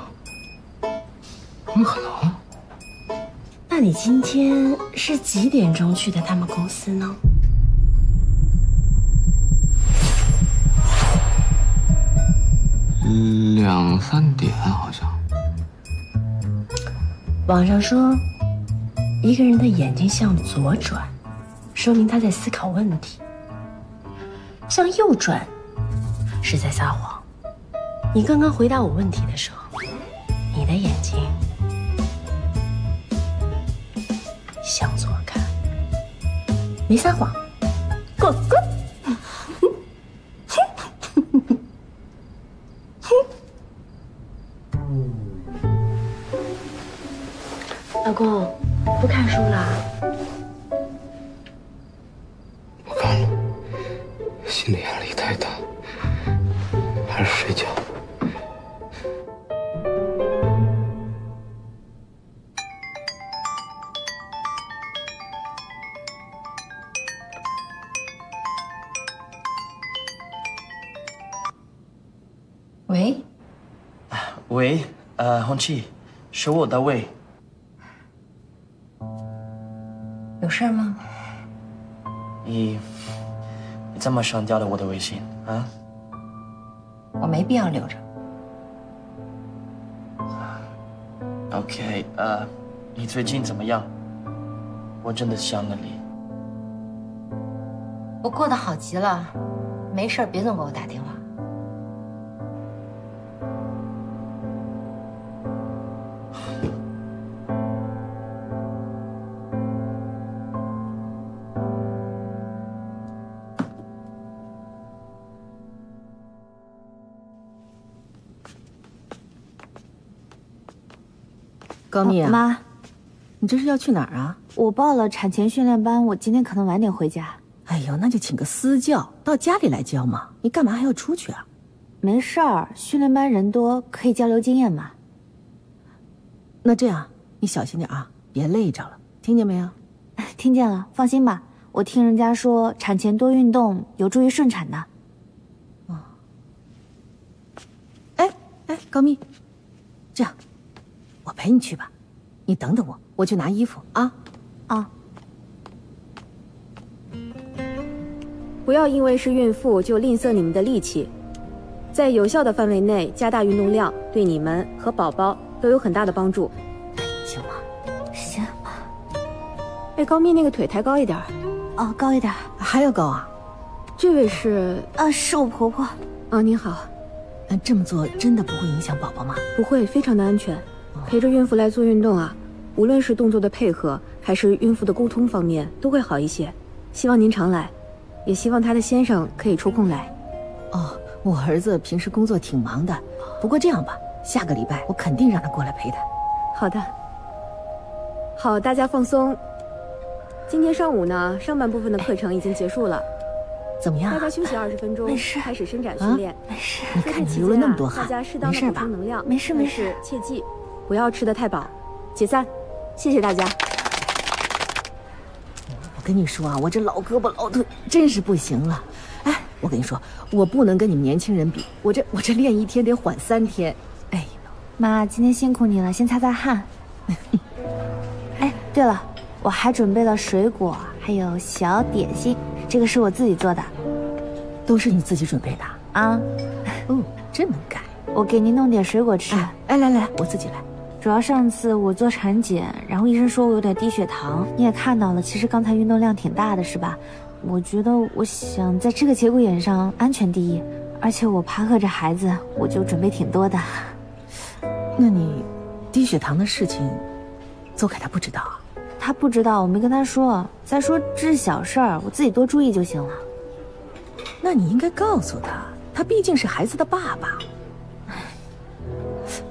怎么可能？那你今天是几点钟去的他们公司呢？ 2、3点好像。网上说，一个人的眼睛向左转，说明他在思考问题；向右转，是在撒谎。你刚刚回答我问题的时候，你的眼睛向左看，没撒谎。滚滚。 老公，不看书了？不看了，心理压力太大，还是睡觉。喂？喂，红旗，是我大卫。 有事吗？你这么删掉了我的微信啊？我没必要留着。OK， 你最近怎么样？我真的想了你。我过得好极了，没事别总给我打电话。高蜜啊，妈，你这是要去哪儿啊？我报了产前训练班，我今天可能晚点回家。哎呦，那就请个私教到家里来教嘛，你干嘛还要出去啊？没事儿，训练班人多，可以交流经验嘛。那这样，你小心点啊，别累着了，听见没有？听见了，放心吧，我听人家说产前多运动有助于顺产的。哦。哎，高蜜，这样。 我陪你去吧，你等等我，我去拿衣服啊。啊！不要因为是孕妇就吝啬你们的力气，在有效的范围内加大运动量，对你们和宝宝都有很大的帮助。行吗？行吧。哎，高蜜那个腿抬高一点。哦，高一点。还要高啊？这位是？是我婆婆。啊，您好。这么做真的不会影响宝宝吗？不会，非常的安全。 陪着孕妇来做运动啊，无论是动作的配合，还是孕妇的沟通方面，都会好一些。希望您常来，也希望她的先生可以抽空来。哦，我儿子平时工作挺忙的，不过这样吧，下个礼拜我肯定让他过来陪他。好的。好，大家放松。今天上午呢，上半部分的课程已经结束了。怎么样、啊？大家休息20分钟，没事。开始伸展训练。没事。你看你流了那么多汗，大家适当的补充能量。没事没事，切记。 不要吃得太饱，解散，谢谢大家。我跟你说啊，我这老胳膊老腿真是不行了。哎，我跟你说，我不能跟你们年轻人比，我这练一天得缓3天。哎呦，妈，今天辛苦你了，先擦擦汗。哎，对了，我还准备了水果，还有小点心，这个是我自己做的，都是你自己准备的啊？哦，这么干，我给您弄点水果吃。哎，来，我自己来。 主要上次我做产检，然后医生说我有点低血糖，你也看到了。其实刚才运动量挺大的，是吧？我觉得我想在这个节骨眼上安全第一，而且我怕饿着孩子，我就准备挺多的。那你低血糖的事情，邹凯他不知道啊？他不知道，我没跟他说。再说这是小事儿，我自己多注意就行了。那你应该告诉他，他毕竟是孩子的爸爸。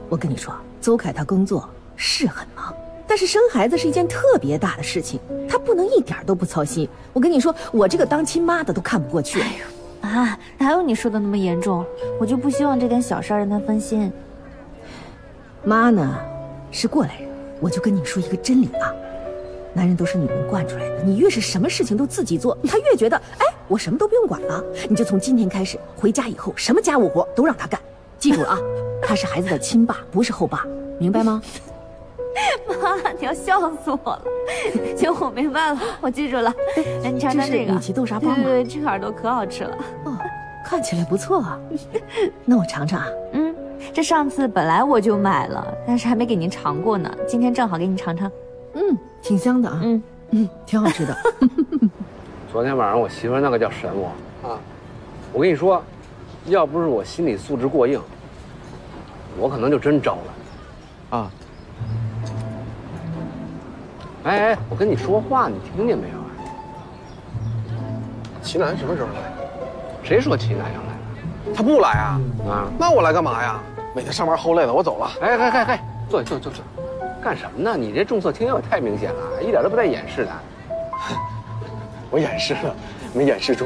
我跟你说。 邹凯他工作是很忙，但是生孩子是一件特别大的事情，他不能一点都不操心。我跟你说，我这个当亲妈的都看不过去。哎呦，啊，哪有你说的那么严重？我就不希望这点小事让他分心。妈呢，是过来人，我就跟你说一个真理啊，男人都是女人惯出来的，你越是什么事情都自己做，他越觉得，哎，我什么都不用管了。你就从今天开始，回家以后什么家务活都让他干，记住了啊，他是孩子的亲爸，不是后爸，明白吗？妈，你要笑死我了。行，我明白了，我记住了。哎，你尝尝这个，米奇豆沙包嘛，对对对，这个耳朵可好吃了。哦，看起来不错啊。那我尝尝啊。嗯，这上次本来我就买了，但是还没给您尝过呢，今天正好给你尝尝。嗯，挺香的啊。嗯嗯，挺好吃的。昨天晚上我媳妇那个叫神我啊，我跟你说，要不是我心理素质过硬，我可能就真招了。啊。 哎哎，我跟你说话，你听见没有啊？齐南什么时候来？谁说齐南要来？他不来啊？啊？那我来干嘛呀？每天上班齁累的，我走了。哎哎哎哎，坐坐坐坐，干什么呢？你这重色轻友也太明显了，一点都不带掩饰的。我掩饰了，没掩饰住。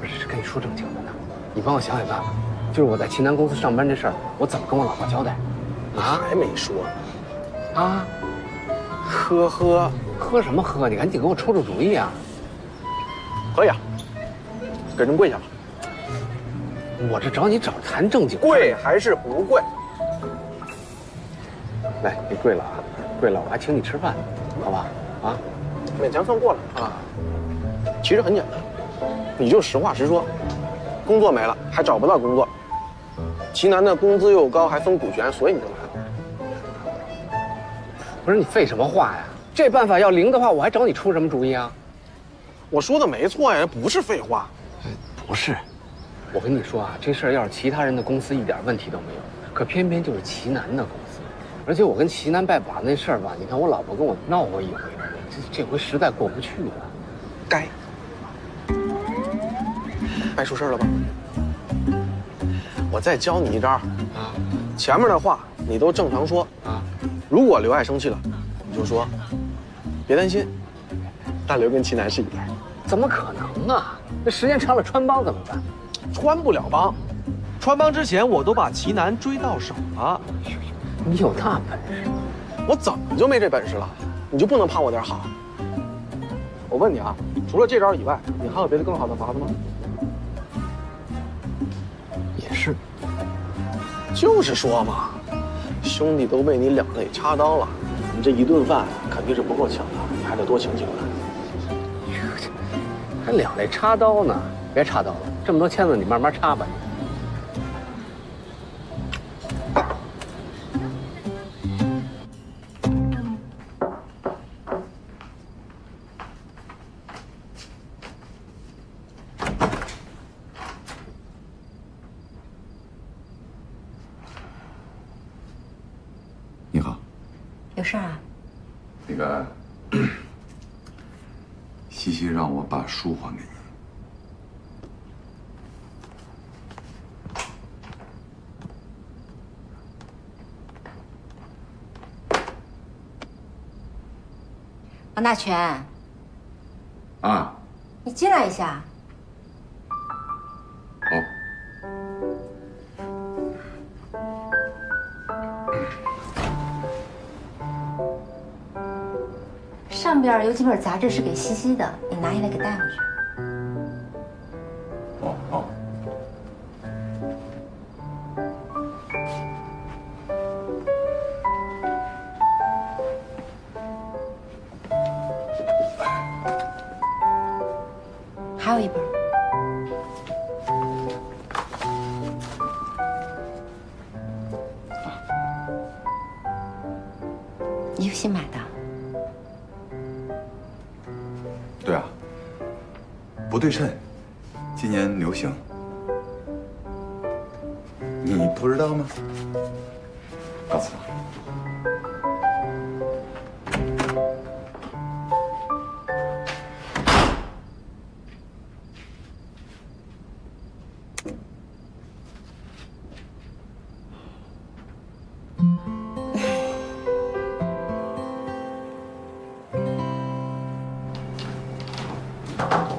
不是，跟你说正经的呢，你帮我想想办法，就是我在齐南公司上班这事儿，我怎么跟我老婆交代？啊？还没说呢。啊？ 呵呵，喝什么喝？你赶紧给我出出主意啊！可以啊，给人跪下吧。我这找你找谈正经，跪还是不跪？来，你跪了啊，跪了，我还请你吃饭，好吧？啊，勉强算过了啊。其实很简单，你就实话实说，工作没了，还找不到工作，齐南的工资又高，还分股权，所以你就来了。 不是你废什么话呀？这办法要灵的话，我还找你出什么主意啊？我说的没错呀，不是废话。不是，我跟你说啊，这事儿要是其他人的公司一点问题都没有，可偏偏就是齐南的公司。而且我跟齐南拜把那事儿吧，你看我老婆跟我闹过一回，这回实在过不去了。该，该出事了吧？我再教你一招啊，前面的话你都正常说啊。 如果刘爱生气了，你就说：“别担心，大刘跟齐南是一边。”怎么可能啊？那时间长了穿帮怎么办？穿不了帮，穿帮之前我都把齐南追到手了。你有那本事？我怎么就没这本事了？你就不能怕我点好？我问你啊，除了这招以外，你还有别的更好的法子吗？也是，就是说嘛。 兄弟都被你两肋插刀了，你这一顿饭肯定是不够请的，还得多请几顿。还两肋插刀呢？别插刀了，这么多签子你慢慢插吧。把书还给你。王大全。啊。你进来一下。好。上边有几本杂志是给西西的。 拿下来给带回去。哦哦。还有一本。衣服新买的。 不对称，今年流行，你不知道吗？告诉我，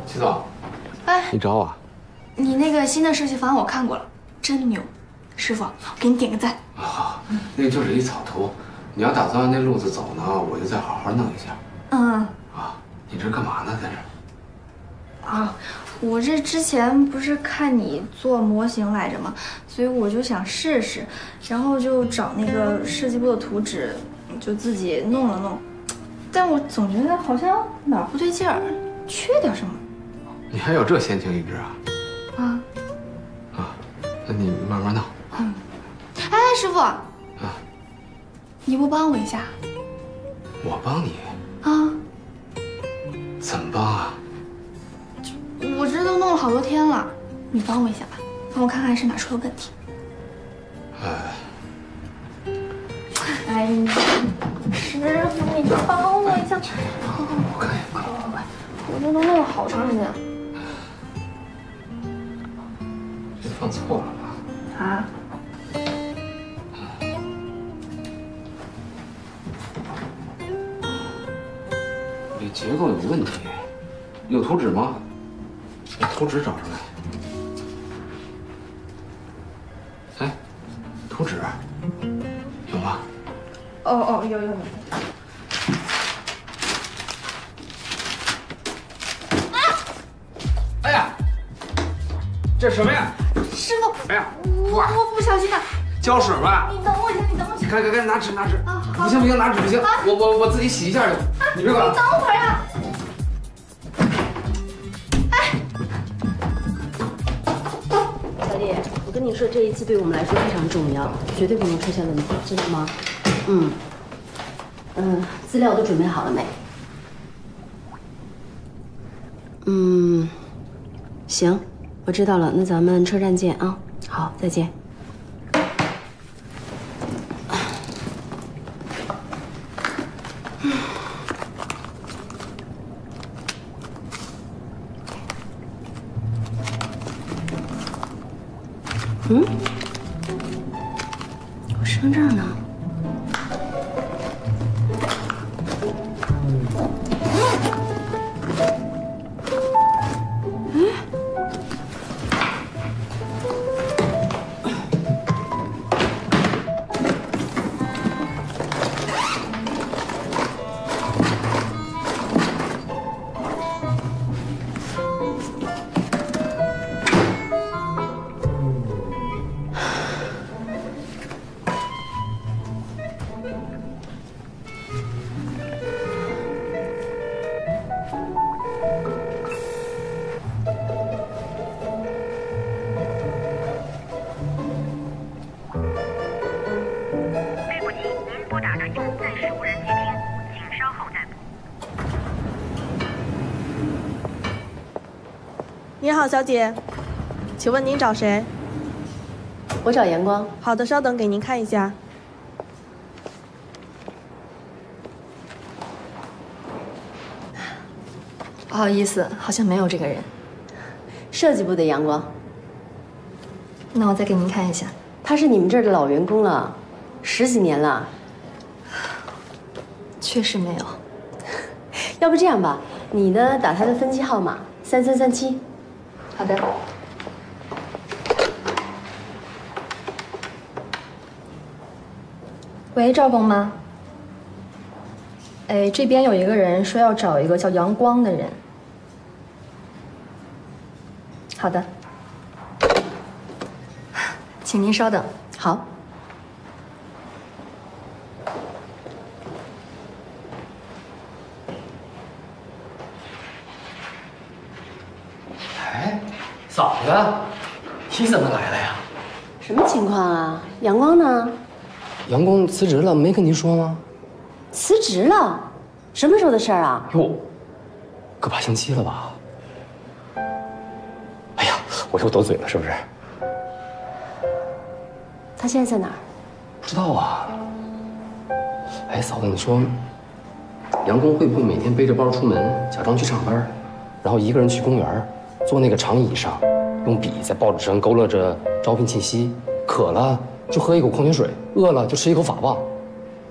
齐总。 你找我？你那个新的设计方案我看过了，真牛！师傅，给你点个赞。好，那个就是一草图，你要打算按那路子走呢，我就再好好弄一下。嗯。啊，你这干嘛呢？在这？啊，我这之前不是看你做模型来着吗？所以我就想试试，然后就找那个设计部的图纸，就自己弄了弄。但我总觉得好像哪儿不对劲儿，缺点什么。你还有这闲情逸致啊？啊。 那你慢慢弄。嗯，哎，师傅，啊，你不帮我一下？我帮你？啊？怎么帮啊？我这都弄了好多天了，你帮我一下吧，帮我看看是哪出了问题。哎，师傅，你帮我一下。我看一下，快，我这都弄了好长时间。 放错了吧？啊！这结构有问题，有图纸吗？把图纸找出来。哎，图纸有吗？哦，有。 这什么呀，师傅！哎呀，我不小心的，胶水吧？你等我一下，赶紧拿纸！啊，不行，拿纸不行，我自己洗一下去。你别管。你等会儿呀！哎，小丽，我跟你说，这一期对我们来说非常重要，绝对不能出现问题，知道吗？资料都准备好了没？行。 我知道了，那咱们车站见啊！好，再见。我身份证呢？您好，小姐，请问您找谁？我找阳光。好的，稍等，给您看一下。不好意思，好像没有这个人。设计部的阳光。那我再给您看一下。他是你们这儿的老员工了，10几年了。确实没有。要不这样吧，你呢打他的分机号码3337。 好的。喂，赵工吗？哎，这边有一个人说要找一个叫杨光的人。好的，请您稍等。好。 嫂子，你怎么来了呀？什么情况啊？阳光呢？阳光辞职了，没跟您说吗？辞职了？什么时候的事儿啊？哟，个把星期了吧？哎呀，我又抖嘴了，是不是？他现在在哪儿？不知道啊。哎，嫂子，你说，阳光会不会每天背着包出门，假装去上班，然后一个人去公园？ 坐那个长椅上，用笔在报纸上勾勒着招聘信息。渴了就喝一口矿泉水，饿了就吃一口法棒。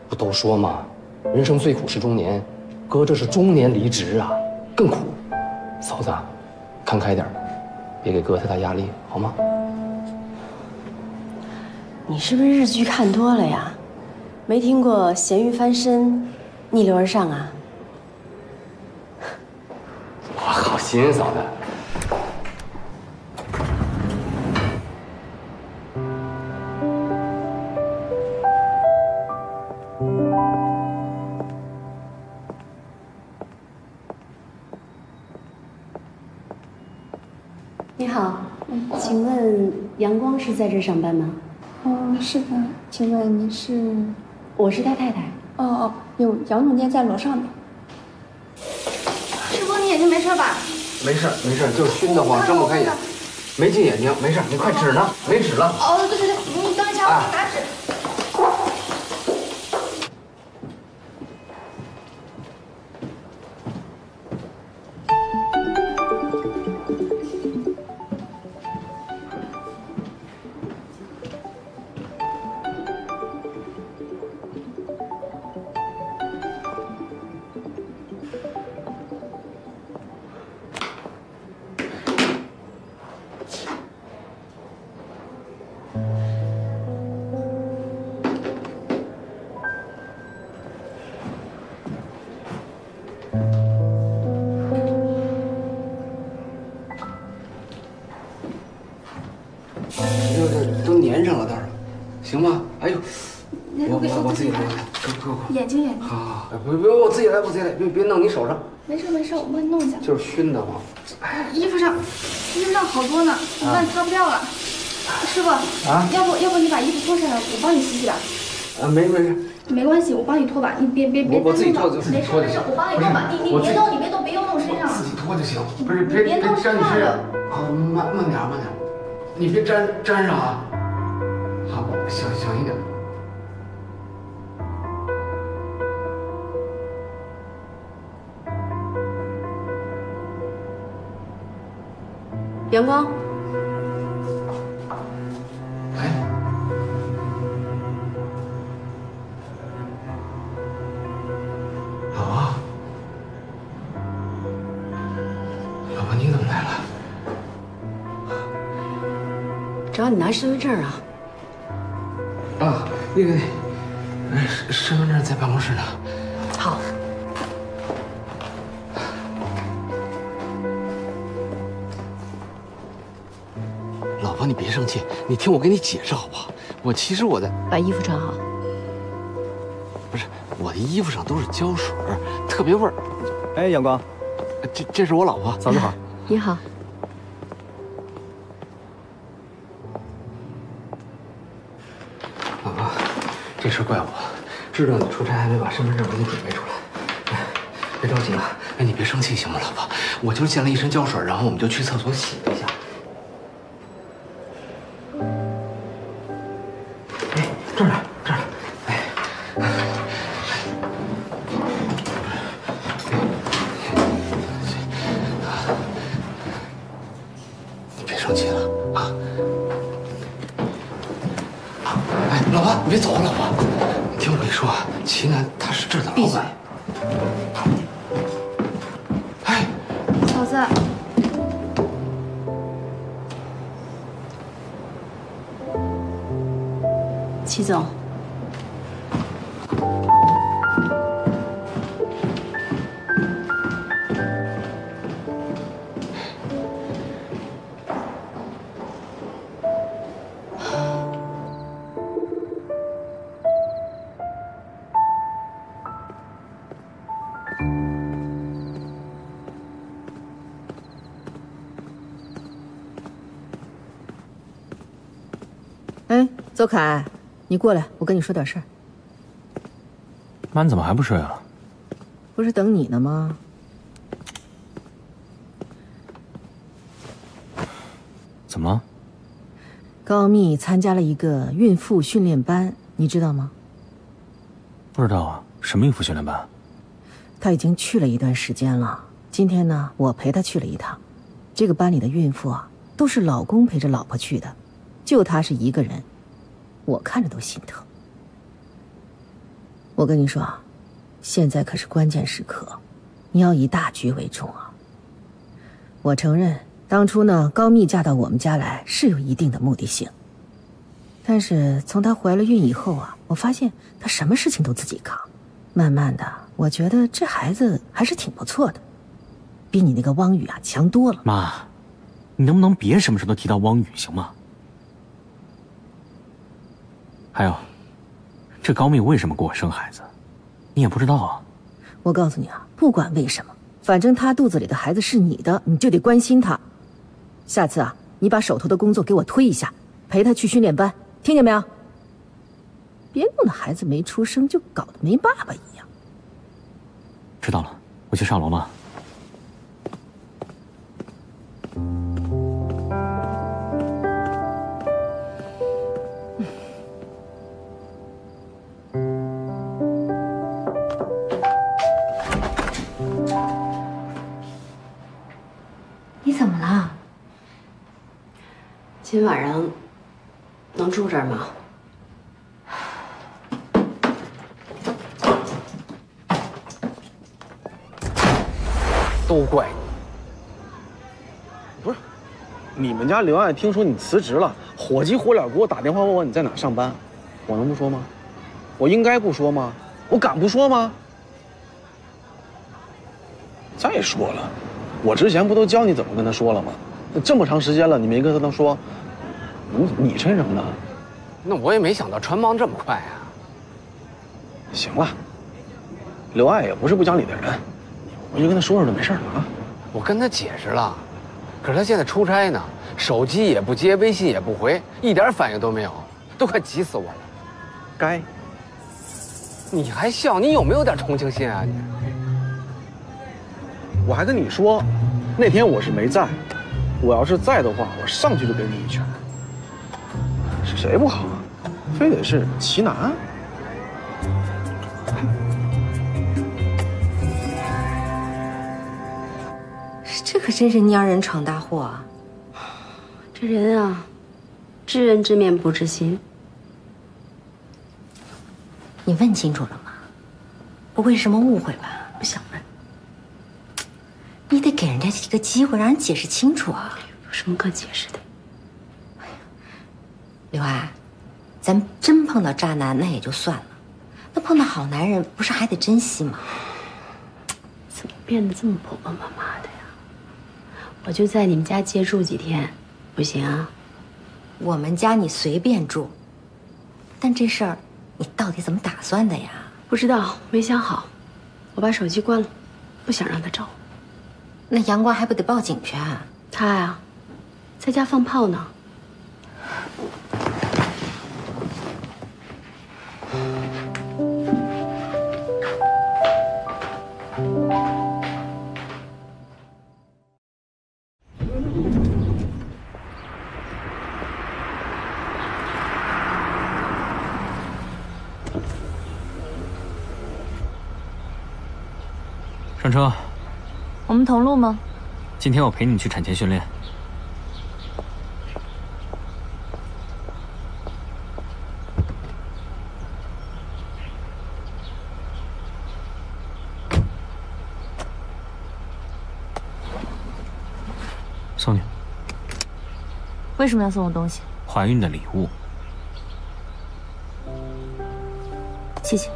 不都说吗？人生最苦是中年，哥这是中年离职啊，更苦。嫂子，看开点，别给哥太大压力，好吗？你是不是日剧看多了呀？没听过咸鱼翻身、逆流而上啊？哇，好新嫂子！ 你好，请问阳光是在这上班吗？嗯，是的。请问您是？我是他太太。哦哦，有杨总监在楼上的。师傅，你眼睛没事吧？没事，没事，就是熏得慌，睁不开眼，没进眼睛，没事。你快纸呢？没纸了。哦，对对对，你等一下，我拿纸。 都粘上了，倒是，行吗？哎呦，我自己来，眼睛眼睛。好好好，不我自己来，我自己来，别弄你手上。没事没事，我帮你弄一下。就是熏得慌。衣服上好多呢，我怕你擦不掉了。师傅啊，要不你把衣服脱下来，我帮你洗洗吧。啊，没事。没关系，我帮你脱吧，你别。我自己脱就行。没事，我帮你脱吧，你别动，别用弄身上。自己脱就行，不是别沾你身上。好，慢点。 你别粘上啊！好，小心点。阳光，哎，老婆，你怎么来了？ 找你拿身份证啊！啊，那个，身份证在办公室呢。好。老婆，你别生气，你听我给你解释好不好？其实我的把衣服穿好。不是，我的衣服上都是胶水，特别味儿。哎，阳光，这是我老婆，嫂子好。你好。 这事怪我，知道你出差还没把身份证给你准备出来。别着急啊，哎，你别生气行吗，老婆？我就是溅了一身胶水，然后我们就去厕所洗了一下。哎，这儿，哎，你别生气了啊！哎，老婆，你别走啊，老婆。 说啊，齐南他是这儿的老板。哎，嫂子，齐总，邹凯，你过来，我跟你说点事儿。妈，你怎么还不睡啊？不是等你呢吗？怎么了？高密参加了一个孕妇训练班，你知道吗？不知道啊，什么孕妇训练班？他已经去了一段时间了。今天呢，我陪他去了一趟。这个班里的孕妇啊，都是老公陪着老婆去的，就他是一个人。 我看着都心疼。我跟你说啊，现在可是关键时刻，你要以大局为重啊。我承认，当初呢，高密嫁到我们家来是有一定的目的性，但是从她怀了孕以后啊，我发现她什么事情都自己扛。慢慢的，我觉得这孩子还是挺不错的，比你那个汪雨啊强多了。妈，你能不能别什么事都提到汪雨行吗？还有，这高密为什么给我生孩子，你也不知道啊？我告诉你啊，不管为什么，反正她肚子里的孩子是你的，你就得关心她。下次啊，你把手头的工作给我推一下，陪她去训练班，听见没有？别弄得孩子没出生就搞得没爸爸一样。知道了，我去上楼了。 今晚上能住这儿吗？都怪你！不是，你们家刘爱听说你辞职了，火急火燎给我打电话问我你在哪上班，我能不说吗？我应该不说吗？我敢不说吗？再说了，我之前不都教你怎么跟他说了吗？这么长时间了，你没跟他能说。 你趁什么呢？那我也没想到穿帮这么快啊！行了，刘爱也不是不讲理的人，我就跟他说说就没事了啊。我跟他解释了，可是他现在出差呢，手机也不接，微信也不回，一点反应都没有，都快急死我了。该。你还笑？你有没有点同情心啊你？我还跟你说，那天我是没在，我要是在的话，我上去就给你一拳。 谁不好啊？非得是齐楠？这可真是蔫人闯大祸啊！这人啊，知人知面不知心。你问清楚了吗？不会是什么误会吧？不想问。你得给人家一个机会，让人解释清楚啊！有什么可解释的？ 刘爱，咱们真碰到渣男那也就算了，那碰到好男人不是还得珍惜吗？怎么变得这么婆婆妈妈的呀？我就在你们家借住几天，不行啊？我们家你随便住，但这事儿你到底怎么打算的呀？不知道，没想好。我把手机关了，不想让他找我。那阳光还不得报警去啊？他呀，在家放炮呢。 上车。我们同路吗？今天我陪你去产前训练。 送你。为什么要送我东西？怀孕的礼物。谢谢。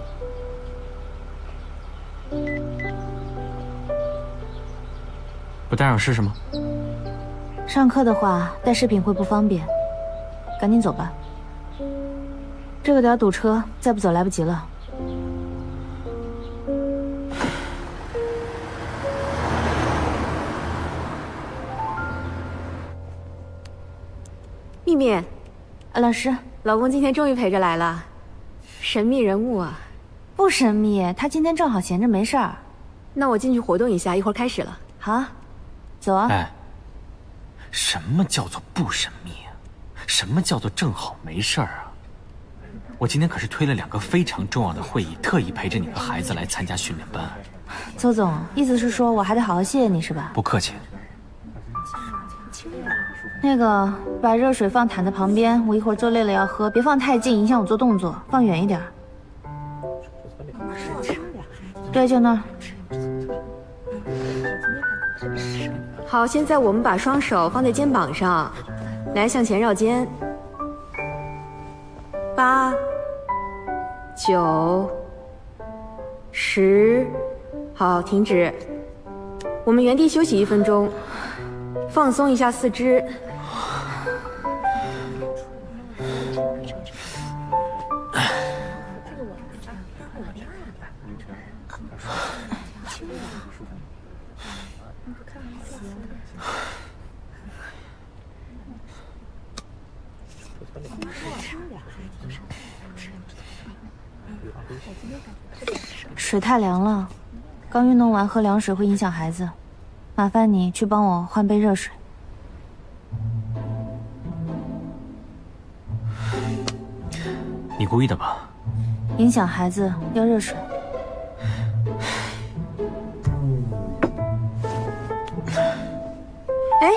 不戴上试试吗？上课的话带饰品会不方便，赶紧走吧。这个点堵车，再不走来不及了。 秘密，老师，老公今天终于陪着来了，神秘人物啊！不神秘，他今天正好闲着没事儿。那我进去活动一下，一会儿开始了。好，走啊！哎，什么叫做不神秘啊？什么叫做正好没事儿啊？我今天可是推了2个非常重要的会议，特意陪着你和孩子来参加训练班。邹总，意思是说我还得好好谢谢你是吧？不客气。 那个，把热水放毯子旁边，我一会儿坐累了要喝，别放太近，影响我做动作，放远一点。对，就那儿。好，现在我们把双手放在肩膀上，来向前绕肩， 9、10。好，停止。我们原地休息1分钟，放松一下四肢。 水太凉了，刚运动完喝凉水会影响孩子，麻烦你去帮我换杯热水。你故意的吧？影响孩子要热水。 哎，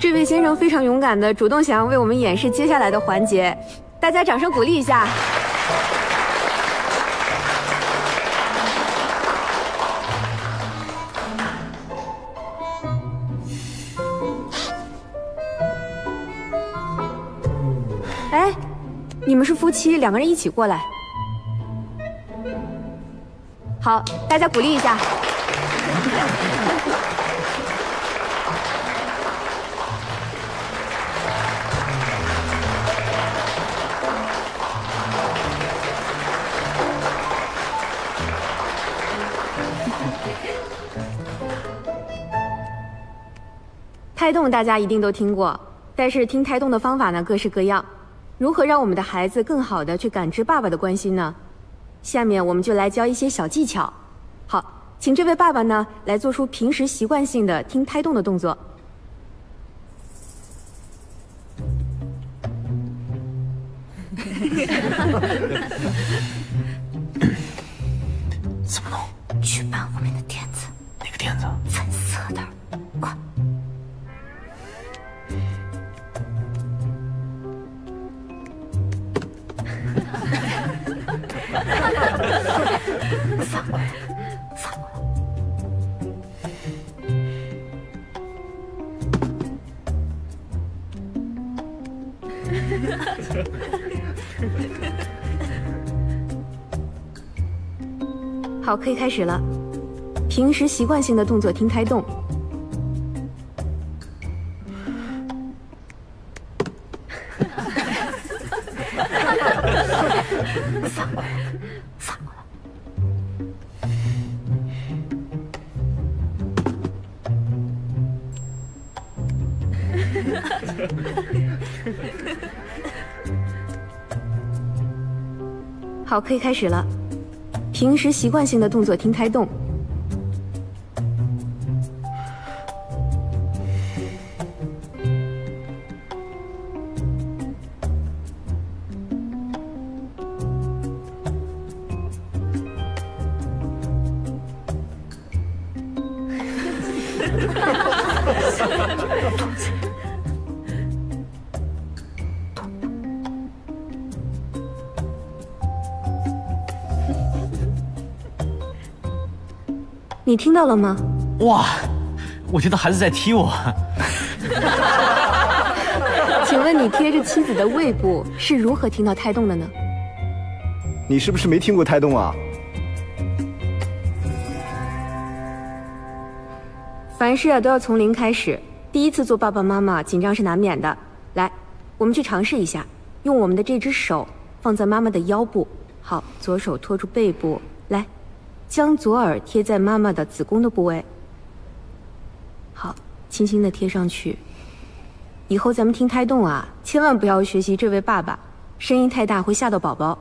这位先生非常勇敢的主动想要为我们演示接下来的环节，大家掌声鼓励一下。哎，你们是夫妻，2个人一起过来。好，大家鼓励一下。胎动大家一定都听过，但是听胎动的方法呢各式各样。如何让我们的孩子更好的去感知爸爸的关心呢？下面我们就来教一些小技巧。好，请这位爸爸呢来做出平时习惯性的听胎动的动作。怎么弄？去搬后面的垫子。哪个垫子？粉色的，快！ 反过来，反过来。好，可以开始了。平时习惯性的动作听胎动。反过来。 好，可以开始了。平时习惯性的动作听胎动。你听到了吗？哇，我觉得孩子在踢我。请问你贴着妻子的胃部是如何听到胎动的呢？你是不是没听过胎动啊？凡事啊都要从零开始，第一次做爸爸妈妈紧张是难免的。来，我们去尝试一下，用我们的这只手放在妈妈的腰部，好，左手托住背部，来。 将左耳贴在妈妈的子宫的部位，好，轻轻的贴上去。以后咱们听胎动啊，千万不要学习这位爸爸，声音太大会吓到宝宝。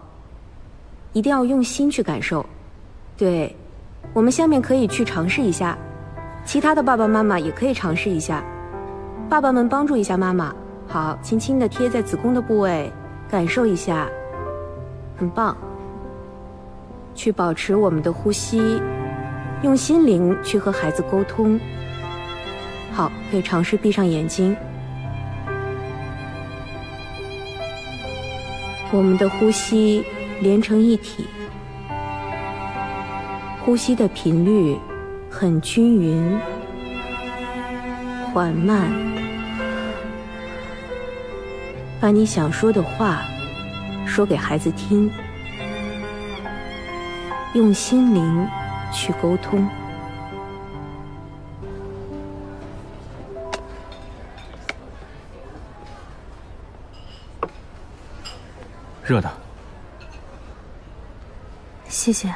一定要用心去感受。对，我们下面可以去尝试一下，其他的爸爸妈妈也可以尝试一下。爸爸们帮助一下妈妈，好，轻轻的贴在子宫的部位，感受一下，很棒。 去保持我们的呼吸，用心灵去和孩子沟通。好，可以尝试闭上眼睛。我们的呼吸连成一体，呼吸的频率很均匀、缓慢，把你想说的话说给孩子听。用心灵去沟通。热的。谢谢。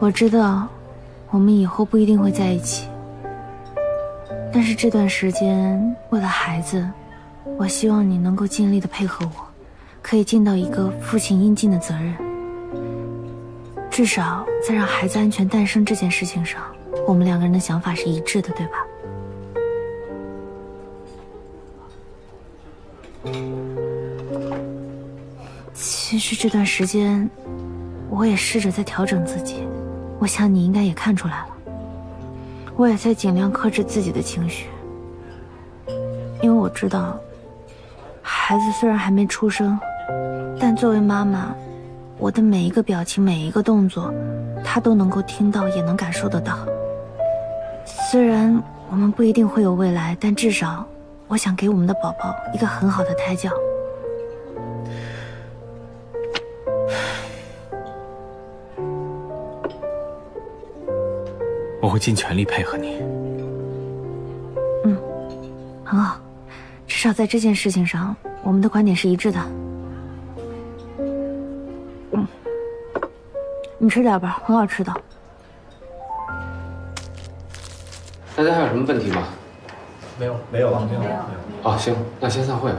我知道，我们以后不一定会在一起。但是这段时间，为了孩子，我希望你能够尽力的配合我，可以尽到一个父亲应尽的责任。至少在让孩子安全诞生这件事情上，我们两个人的想法是一致的，对吧？ 其实这段时间，我也试着在调整自己，我想你应该也看出来了。我也在尽量克制自己的情绪，因为我知道，孩子虽然还没出生，但作为妈妈，我的每一个表情、每一个动作，他都能够听到，也能感受得到。虽然我们不一定会有未来，但至少，我想给我们的宝宝一个很好的胎教。 我会尽全力配合你。嗯，很好，至少在这件事情上，我们的观点是一致的。嗯，你吃点吧，很好吃的。大家还有什么问题吗？没有，没有了，没有了。啊，行，那先散会吧。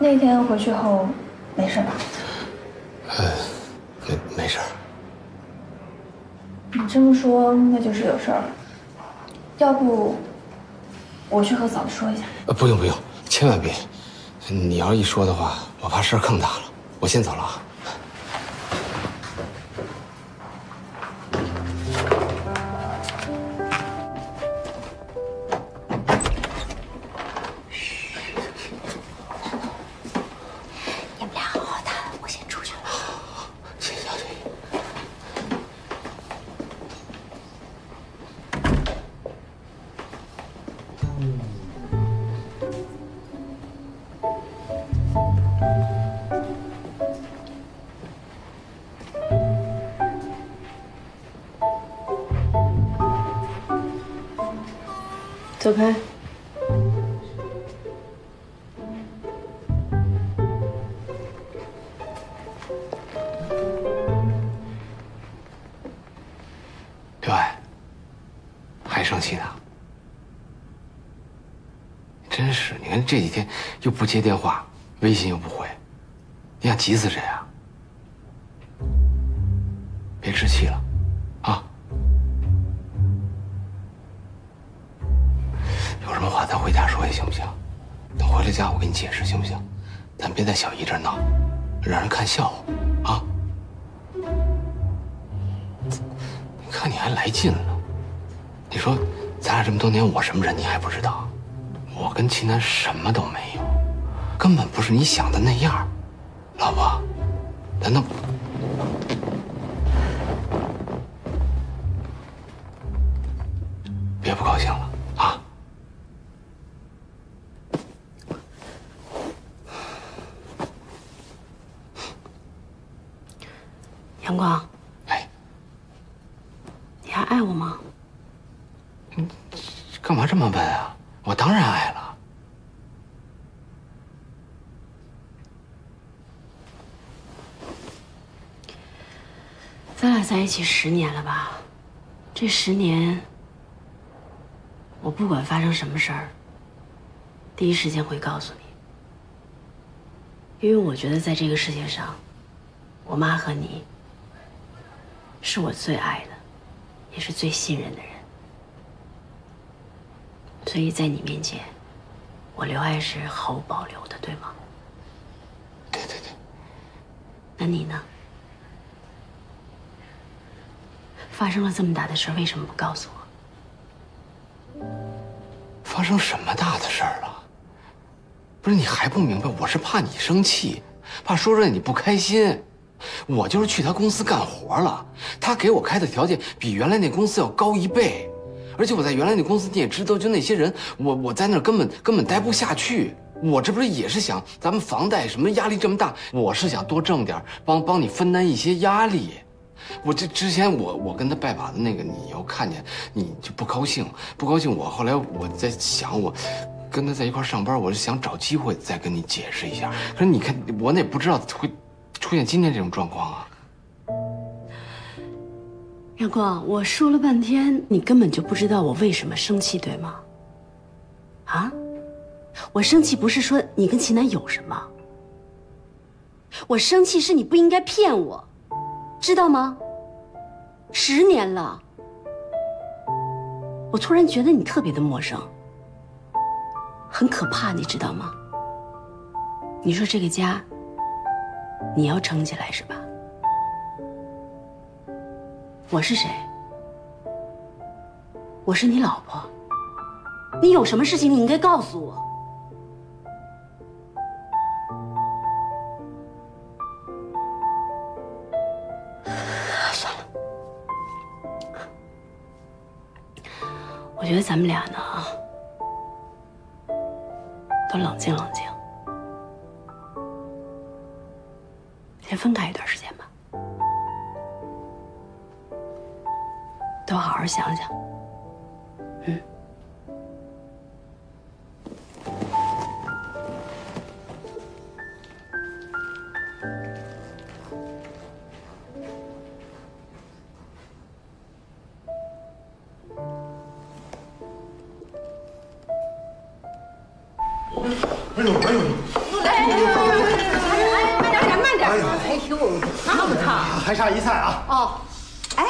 那天回去后没事吧？没事。你这么说，那就是有事儿了。要不我去和嫂子说一下？不用，千万别。你要一说的话，我怕事儿更大了。我先走了啊。 走开！刘爱，还生气呢？真是，你看这几天又不接电话，微信又不回，你想急死谁啊？别置气了，啊！ 有什么话咱回家说也行不行？等回了家我给你解释行不行？咱别在小姨这儿闹，让人看笑话啊！你看你还来劲了，你说咱俩这么多年我什么人你还不知道？我跟齐南什么都没有，根本不是你想的那样。老婆，难道？ 阳光，哎，你还爱我吗？你干嘛这么问啊？我当然爱了。咱俩在一起10年了吧？这10年，我不管发生什么事儿，第一时间会告诉你，因为我觉得在这个世界上，我妈和你。 是我最爱的，也是最信任的人。所以在你面前，我刘爱是毫无保留的，对吗？对对对。那你呢？发生了这么大的事，为什么不告诉我？发生什么大的事儿了？不是你还不明白？我是怕你生气，怕说出来你不开心。 我就是去他公司干活了，他给我开的条件比原来那公司要高1倍，而且我在原来那公司你也知道，就那些人，我在那儿根本待不下去。我这不是也是想咱们房贷什么压力这么大，我是想多挣点，帮你分担一些压力。我这之前我跟他拜把子那个，你又看见你就不高兴。我后来我在想我。 跟他在一块上班，我是想找机会再跟你解释一下。可是你看，我也不知道会出现今天这种状况啊。阳光，我说了半天，你根本就不知道我为什么生气，对吗？啊，我生气不是说你跟秦南有什么，我生气是你不应该骗我，知道吗？10年了，我突然觉得你特别的陌生。 很可怕，你知道吗？你说这个家，你要撑起来是吧？我是谁？我是你老婆。你有什么事情，你应该告诉我。算了，我觉得咱们俩呢啊。 都冷静冷静，先分开一段时间吧，都好好想想。嗯。还差一菜啊！哦，哎，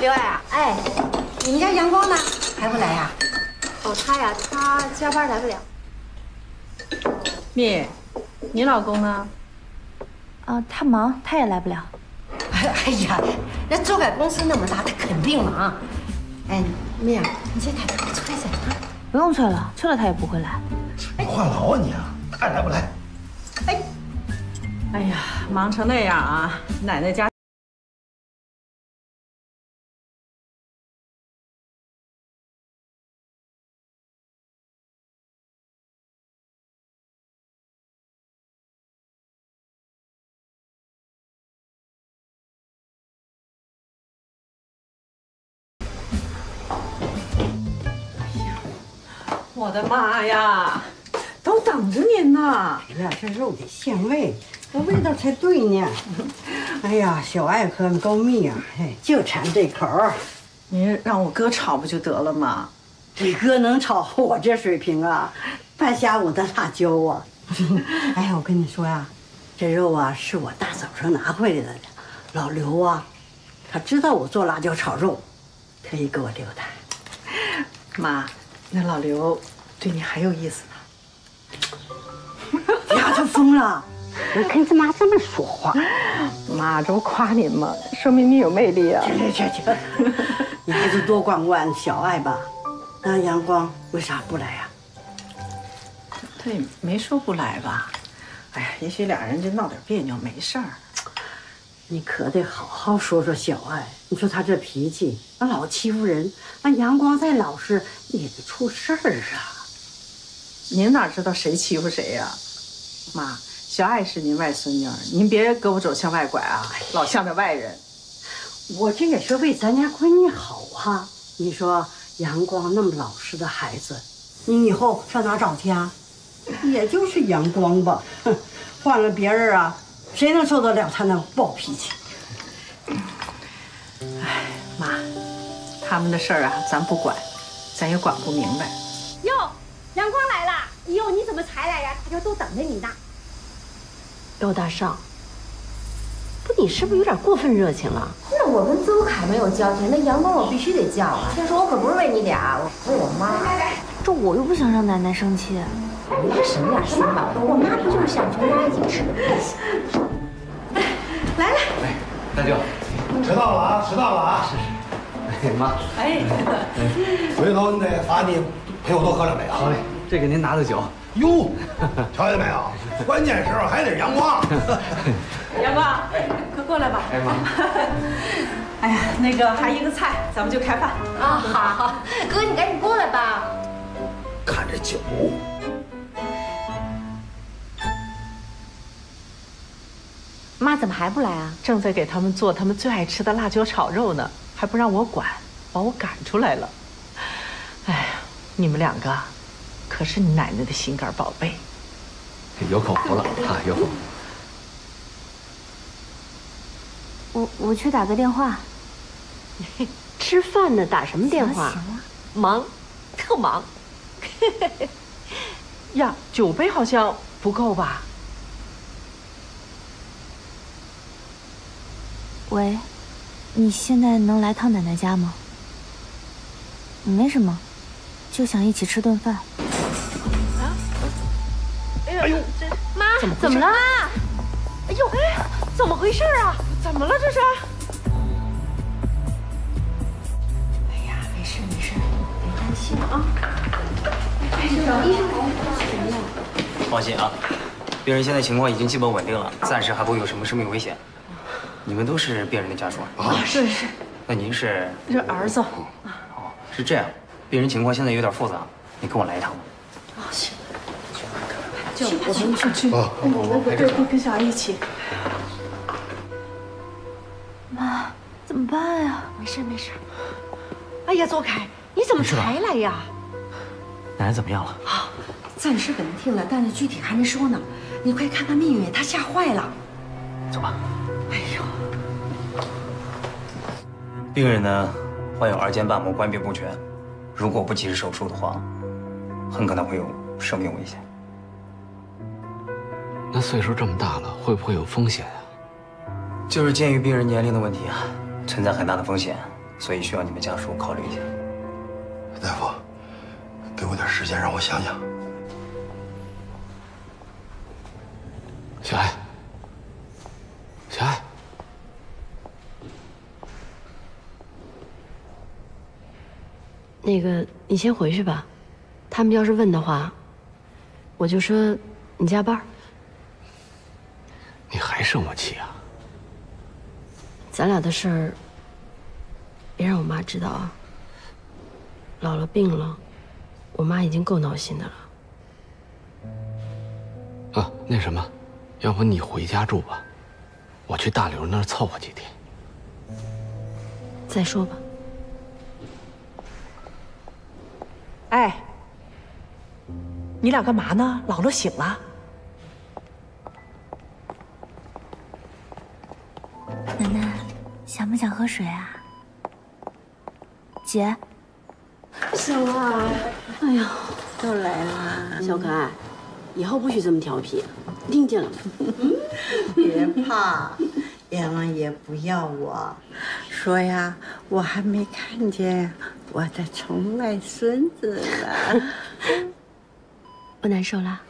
刘爱啊，哎，你们家阳光呢？还不来呀？哦，他呀，他加班来不了。蜜，你老公呢？啊，他忙，他也来不了。哎呀，那周凯公司那么大，他肯定忙。哎，蜜儿，你先给他催一下啊！不用催了，催了他也不会来。你话痨啊你啊！爱来不来？哎。 哎呀，忙成那样啊！奶奶家。 我的妈呀，都等着您呢！你俩这肉得现喂。 那味道才对呢！哎呀，小爱和高蜜啊，哎，就馋这口儿。您让我哥炒不就得了吗？你哥能炒到我这水平啊？半下午的辣椒啊！哎，我跟你说呀、啊，这肉啊是我大早上拿回来的。老刘啊，他知道我做辣椒炒肉，特意给我留的。妈，那老刘对你还有意思呢？呀，他疯了！ 你跟着妈这么说话，妈这不夸您吗？说明你有魅力啊！去，你还是多管管小爱吧。那阳光为啥不来呀？他也没说不来吧？哎呀，也许俩人就闹点别扭，没事儿。你可得好好说说小爱。你说他这脾气，那老欺负人。那阳光再老实，也得出事儿啊。您哪知道谁欺负谁呀，妈？ 小爱是您外孙女，您别胳膊肘向外拐啊，老向着外人。我这也是为咱家闺女好啊。你说阳光那么老实的孩子，你以后上哪找去啊？也就是阳光吧，换了别人啊，谁能受得了他那暴脾气？哎，妈，他们的事儿啊，咱不管，咱也管不明白。哟，阳光来了！哟，你怎么才来呀？大家都等着你呢。 赵大少，不，你是不是有点过分热情了？那我跟邹凯没有交情，那阳光我必须得叫啊！听说我可不是为你俩，我为我妈。来来，这我又不想让奶奶生气。你这什么呀，心吧？我妈不就是想全家一起吃吗？来了。哎，大舅，迟到了啊！迟到了啊！是是。哎妈。哎。回头你得罚你陪我多喝两杯啊！好嘞，这个您拿的酒。 哟，瞧见没有？关键时候还得阳光。阳光，快过来吧。哎妈，哎呀，那个还一个菜，咱们就开饭啊！好，好，哥你赶紧过来吧。看这酒。妈怎么还不来啊？正在给他们做他们最爱吃的辣椒炒肉呢，还不让我管，把我赶出来了。哎呀，你们两个。 可是你奶奶的心肝宝贝，有口福了啊！有口福。我去打个电话。吃饭呢，打什么电话？忙，特忙。呀，酒杯好像不够吧？喂，你现在能来趟奶奶家吗？没什么，就想一起吃顿饭。 哎呦，妈，怎么了？哎呦，哎，怎么回事啊？怎么了这是？哎呀，没事没事，别担心啊。医生，怎么样？放心啊，病人现在情况已经基本稳定了，暂时还不会有什么生命危险。你们都是病人的家属啊？啊，是是。那您是？这儿子。哦，是这样，病人情况现在有点复杂，你跟我来一趟吧。啊，行。 就我们去，我跟小孩一起。妈，怎么办呀？没事没事。哎呀，邹凯，你怎么才来呀？奶奶怎么样了？啊，暂时稳定了，但是具体还没说呢。你快看看蜜月，她吓坏了。走吧。哎呦，病人呢，患有二尖瓣膜关闭不全，如果不及时手术的话，很可能会有生命危险。 那岁数这么大了，会不会有风险啊？就是鉴于病人年龄的问题啊，存在很大的风险，所以需要你们家属考虑一下。大夫，给我点时间让我想想。小艾，小艾，那个你先回去吧，他们要是问的话，我就说你加班。 你还生我气啊？咱俩的事儿，别让我妈知道啊。老了病了，我妈已经够闹心的了。啊，那什么，要不你回家住吧，我去大刘那儿凑合几天。再说吧。哎，你俩干嘛呢？老了醒了。 奶奶，想不想喝水啊？姐，不想了。哎呀，又来了。小可爱，以后不许这么调皮，听见了吗？别怕，阎王爷不要我。说呀，我还没看见我的从外孙子了。不难受了？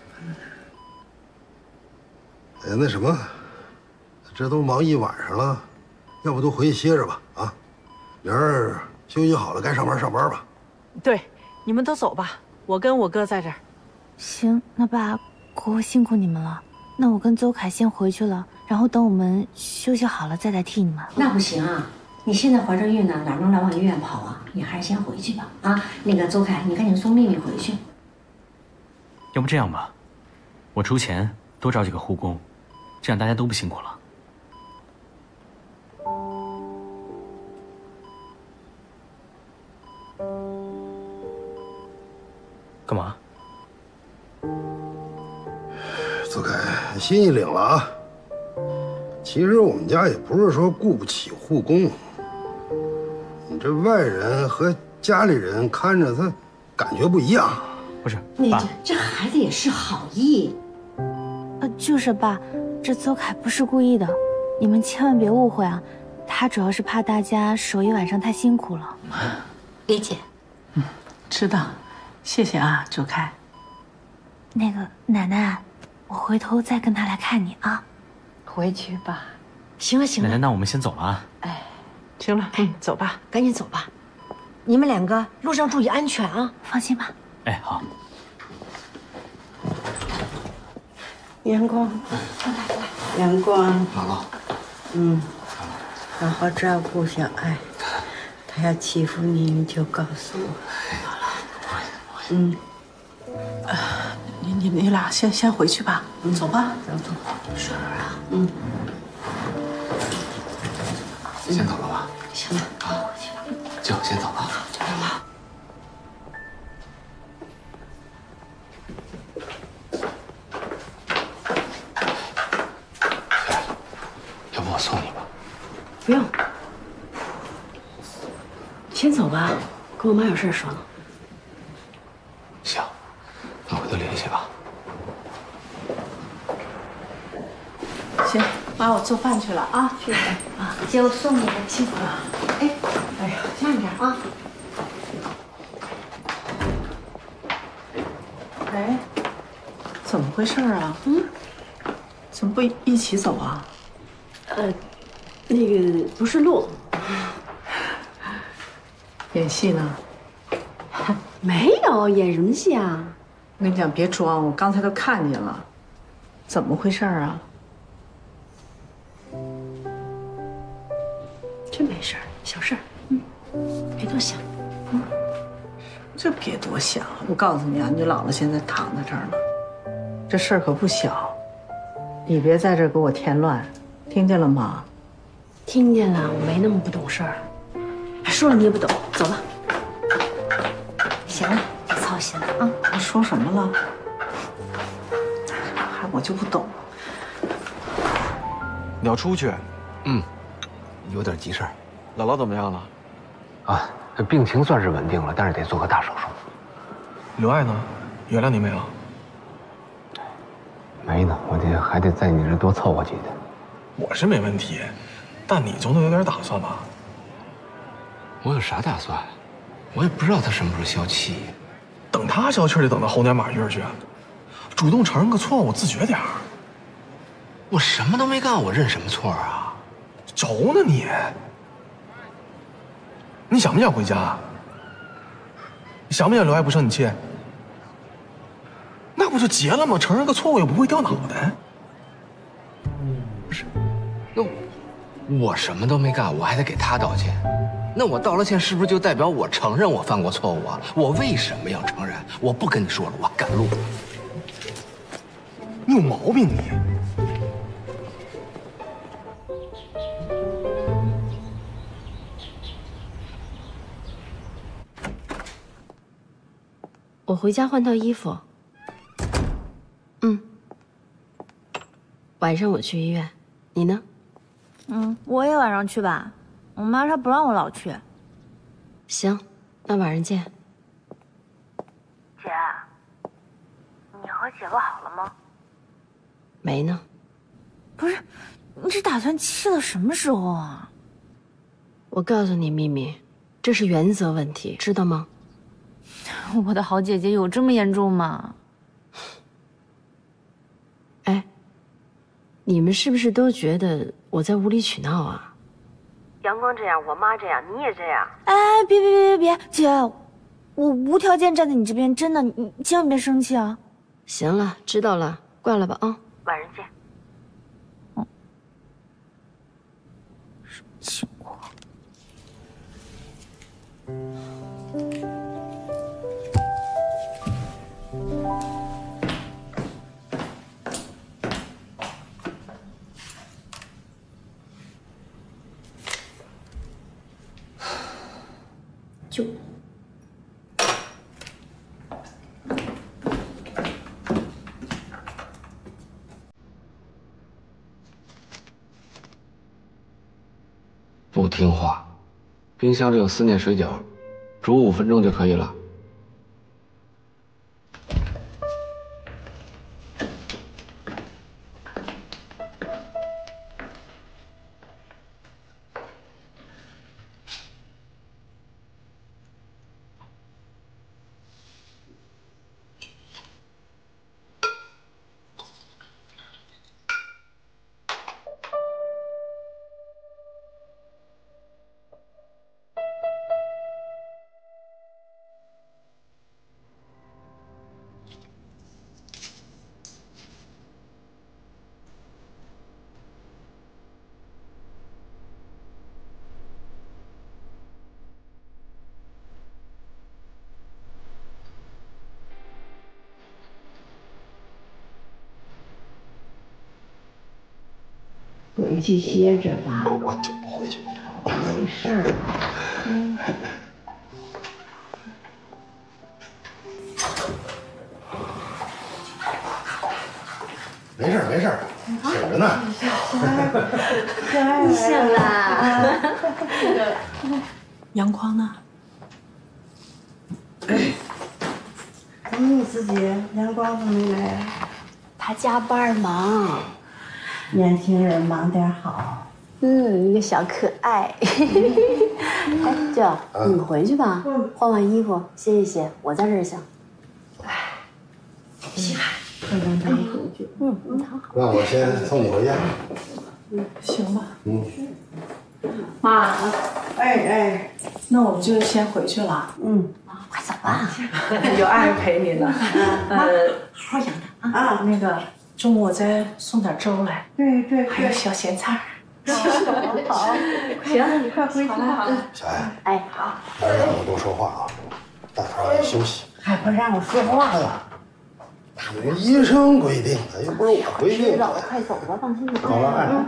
哎，那什么。 这都忙一晚上了，要不都回去歇着吧？啊，明儿休息好了该上班上班吧。对，你们都走吧，我跟我哥在这儿。行，那爸，可我辛苦你们了。那我跟邹凯先回去了，然后等我们休息好了再来替你们。那不行啊，你现在怀着孕呢，哪能老往医院跑啊？你还是先回去吧。啊，那个邹凯，你赶紧送秘密回去。要不这样吧，我出钱多找几个护工，这样大家都不辛苦了。 干嘛？邹凯，心意领了啊。其实我们家也不是说雇不起护工，你这外人和家里人看着他，感觉不一样。不是，爸，这孩子也是好意。就是爸，这邹凯不是故意的，你们千万别误会啊。他主要是怕大家守一晚上太辛苦了。理解，嗯，知道。谢谢啊，周开。那个奶奶，我回头再跟他来看你啊。回去吧。行了行了。奶奶，那我们先走了啊。哎，行了，嗯，走吧，赶紧走吧。你们两个路上注意安全啊。放心吧。哎，好。阳光，来，阳光。姥姥。嗯。好好照顾小爱。 他要欺负你，你就告诉我。好了，嗯，你俩先回去吧，走吧，走，顺儿啊，嗯，先走了吧，行了，啊，就先走了，走了。 先走吧，跟我妈有事说呢。行，那回头联系吧。行，妈，我做饭去了啊。去吧，啊，姐，我送你的，辛苦了。哎，哎呀，慢点啊。哎，怎么回事啊？嗯，怎么不一起走啊？那个不是路。 演戏呢？没有演什么戏啊！我跟你讲，别装，我刚才都看见了，怎么回事啊？真没事儿，小事儿，嗯，别多想，嗯，这别多想。我告诉你啊，你姥姥现在躺在这儿呢，这事儿可不小，你别在这儿给我添乱，听见了吗？听见了，我没那么不懂事儿。 说了你也不懂，走吧。行了，别操心了啊！我说什么了？还我就不懂。你要出去？嗯，有点急事儿。姥姥怎么样了？啊，病情算是稳定了，但是得做个大手术。刘爱呢？原谅你没有？没呢，我得还得在你这多凑合几天。我是没问题，但你总得有点打算吧？ 我有啥打算？我也不知道他什么时候消气。等他消气得等到猴年马月去。主动承认个错误，自觉点儿。我什么都没干，我认什么错啊？轴呢你？你想不想回家？你想不想刘爱不生你气？那不就结了吗？承认个错误又不会掉脑袋。不是，那我什么都没干，我还得给他道歉。 那我道了歉，是不是就代表我承认我犯过错误啊？我为什么要承认？我不跟你说了，我赶路。你有毛病你！我回家换套衣服。嗯。晚上我去医院，你呢？嗯，我也晚上去吧。 我妈她不让我老去。行，那晚上见。姐，你和姐夫好了吗？没呢。不是，你这打算气到什么时候啊？我告诉你，秘密，这是原则问题，知道吗？我的好姐姐，有这么严重吗？哎，你们是不是都觉得我在无理取闹啊？ 阳光这样，我妈这样，你也这样。哎，别，姐，我无条件站在你这边，真的，你千万别生气啊！行了，知道了，挂了吧啊！晚上见。嗯，什么情况？就，不听话，冰箱里有思念水饺，煮5分钟就可以了。回去歇着吧。我回去，没事。嗯。没事没事，醒着呢。你醒了。杨匡呢？怎么你自己杨匡怎么没来啊？他加班忙。年轻人忙点好。嗯，一个小可爱。哎，舅，你回去吧，换换衣服，歇一歇，我在这儿想。哎，稀罕。 嗯，那我先送你回家。嗯，行吧。嗯。妈，哎，那我们就先回去了。嗯，快走吧。有爱人陪你呢。妈，好好养着啊。那个中午我再送点粥来。对，还有小咸菜。好，行，你快回去吧。小艾，哎，好，别让我多说话啊，大头要休息。还不让我说话了？ 医生规定的，又不是我规定的。快走吧，放心吧。好了，哎，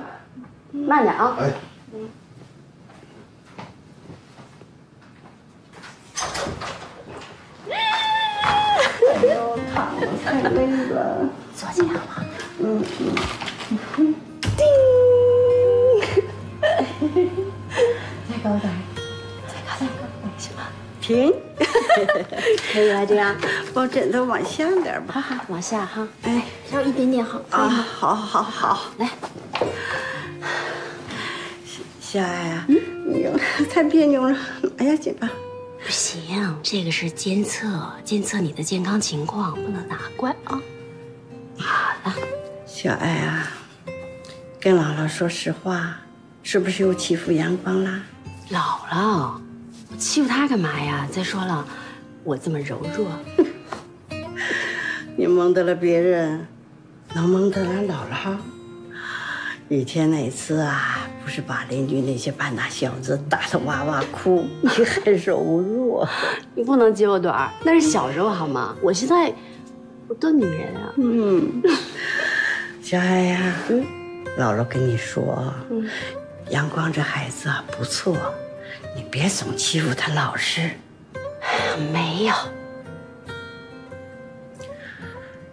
慢点啊。哎，哎呦，躺着太累了，坐起来吧。嗯。叮，再高点，再高点，行吧。停。 可以了，这样抱枕头往下点吧，往下哈。哎，要一点点好啊，好，来。小艾啊，哎呦，太别扭了，哎呀，紧吧。不行，这个是监测你的健康情况，不能打怪啊。好了，小艾啊，跟姥姥说实话，是不是又欺负阳光啦？姥姥。 欺负他干嘛呀？再说了，我这么柔弱，你蒙得了别人，能蒙得了姥姥？以前哪次啊，不是把邻居那些半大小子打得哇哇哭，你还柔弱？你不能揭我短儿，那是小时候好吗？我现在我多女人啊！嗯，小艾呀，姥姥跟你说，阳光这孩子啊不错。 你别总欺负他老实，没有。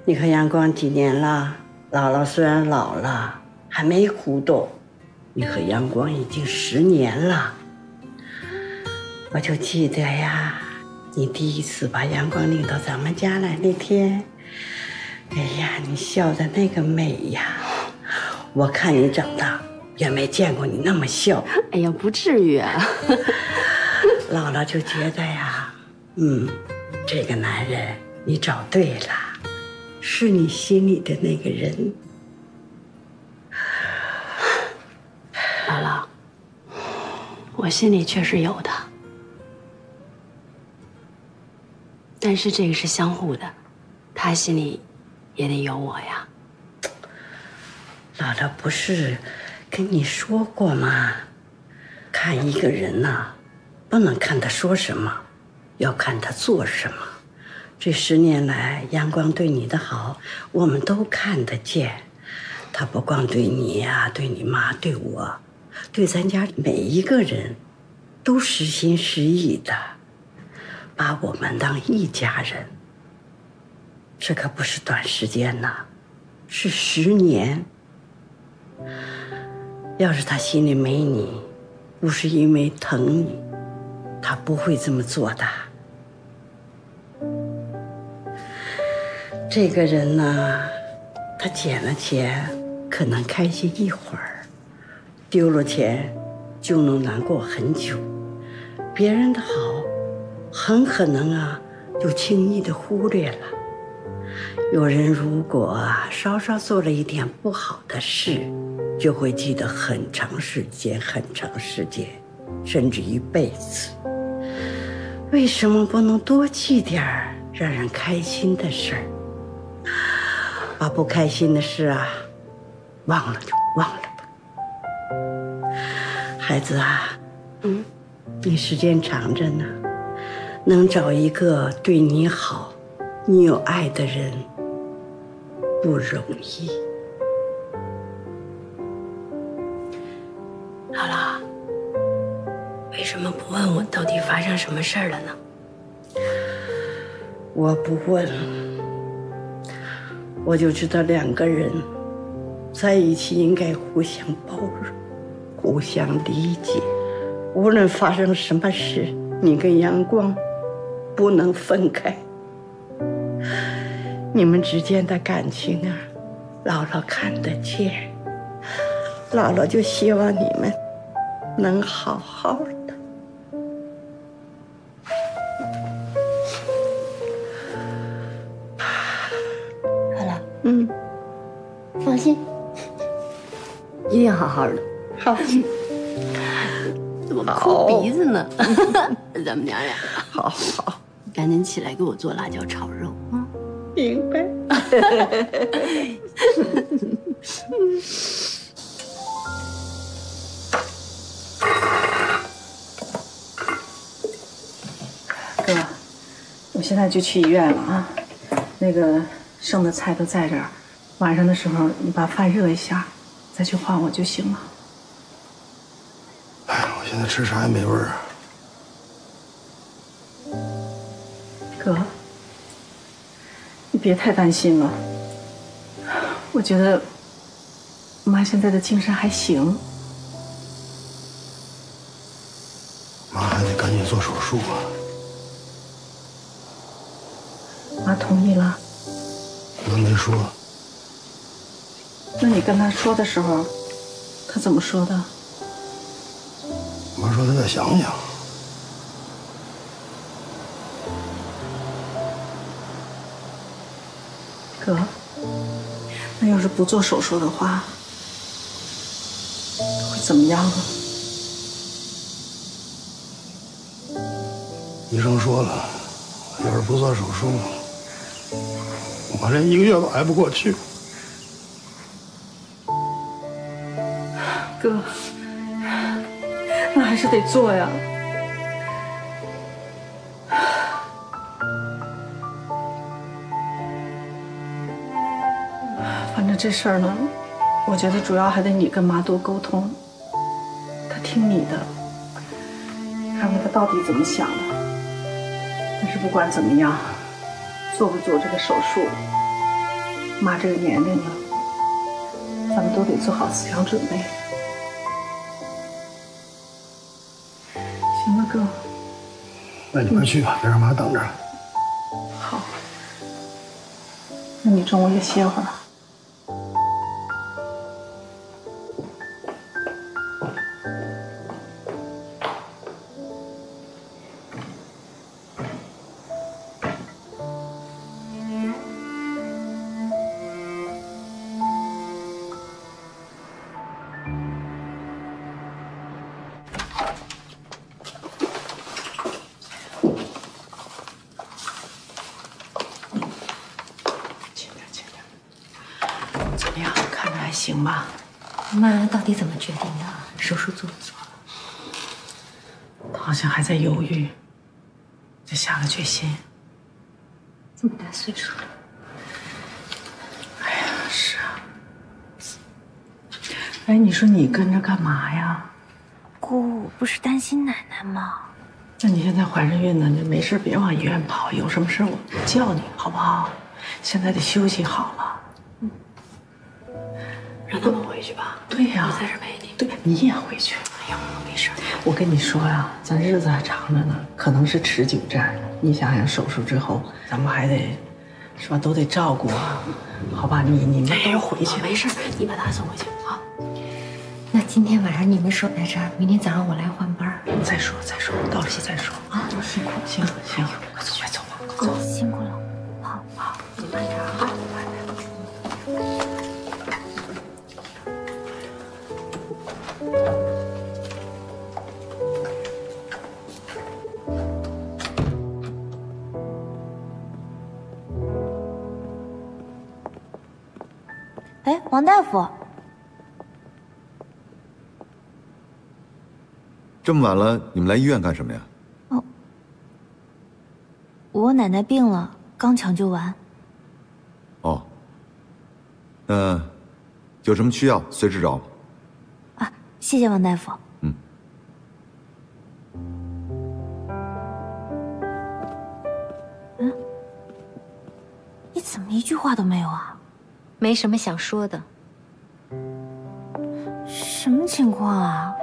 你看阳光几年了，姥姥虽然老了，还没糊涂。你和阳光已经10年了，我就记得呀，你第一次把阳光领到咱们家来那天，哎呀，你笑的那个美呀！我看你长大。 也没见过你那么笑，哎呀，不至于啊！姥姥就觉得呀，这个男人你找对了，是你心里的那个人。姥姥，我心里确实有的，但是这个是相互的，他心里也得有我呀。姥姥不是。 跟你说过吗？看一个人呐，不能看他说什么，要看他做什么。这10年来，阳光对你的好，我们都看得见。他不光对你呀，对你妈，对我，对咱家每一个人，都实心实意的，把我们当一家人。这可不是短时间呐，是10年。 要是他心里没你，不是因为疼你，他不会这么做的。这个人呢，他捡了钱可能开心一会儿，丢了钱就能难过很久。别人的好，很可能啊就轻易的忽略了。有人如果稍做了一点不好的事， 就会记得很长时间，甚至一辈子。为什么不能多记点儿让人开心的事儿？把不开心的事啊，忘了就忘了吧。孩子啊，你时间长着呢，能找一个对你好、你有爱的人，不容易。问我到底发生什么事儿了呢？我不问，我就知道两个人在一起应该互相包容、互相理解。无论发生什么事，你跟阳光不能分开。你们之间的感情啊，姥姥看得见。姥姥就希望你们能好好的。姥姥，放心，一定好好的。好。怎么哭鼻子呢？咱们娘俩。好好，赶紧起来给我做辣椒炒肉啊！明白。哥，我现在就去医院了啊。那个剩的菜都在这儿，晚上的时候你把饭热一下，再去换我就行了。哎，我现在吃啥也没味儿啊。哥。 你别太担心了，我觉得妈现在的精神还行。妈还得赶紧做手术啊！妈同意了。妈没说。那你跟她说的时候，她怎么说的？妈说她再想想。 哥，那要是不做手术的话，会怎么样啊？医生说了，要是不做手术，我连一个月都挨不过去。哥，那还是得做呀。 这事儿呢，我觉得主要还得你跟妈多沟通，她听你的，看看她到底怎么想的。但是不管怎么样，做不做这个手术，妈这个年龄了，咱们都得做好思想准备。行了，哥，那你快去吧，别让妈等着了。好，那你中午也歇会儿。 行吧，妈到底怎么决定的？手术做不做？她好像还在犹豫，就下了决心。这么大岁数了，哎呀，是啊。哎，你说你跟着干嘛呀？姑不是担心奶奶吗？那你现在怀着孕呢，你没事别往医院跑，有什么事我叫你，好不好？现在得休息好了。 让他们回去吧。对呀，我在这陪你。对，你也回去。哎呀，我没事。我跟你说呀，咱日子还长着呢，可能是持久战。你想想，手术之后，咱们还得，是吧？都得照顾啊，好吧？你们都回去。没事，你把他送回去啊。那今天晚上你们守在这儿，明天早上我来换班。再说，到时再说啊。辛苦，行，快走吧，快走。辛苦了，好，你慢点啊。 哎，王大夫，这么晚了，你们来医院干什么呀？哦，我奶奶病了，刚抢救完。哦，那有什么需要随时找我。啊，谢谢王大夫。嗯。你怎么一句话都没有啊？没什么想说的。什么情况啊？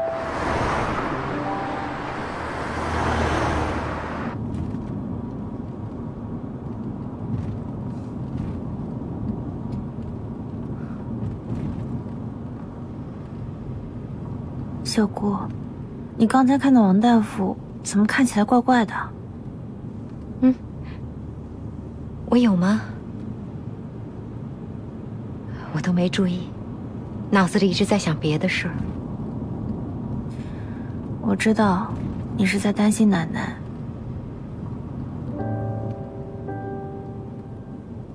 小姑，你刚才看到王大夫怎么看起来怪怪的？嗯，我有吗？我都没注意，脑子里一直在想别的事儿。我知道，你是在担心奶奶。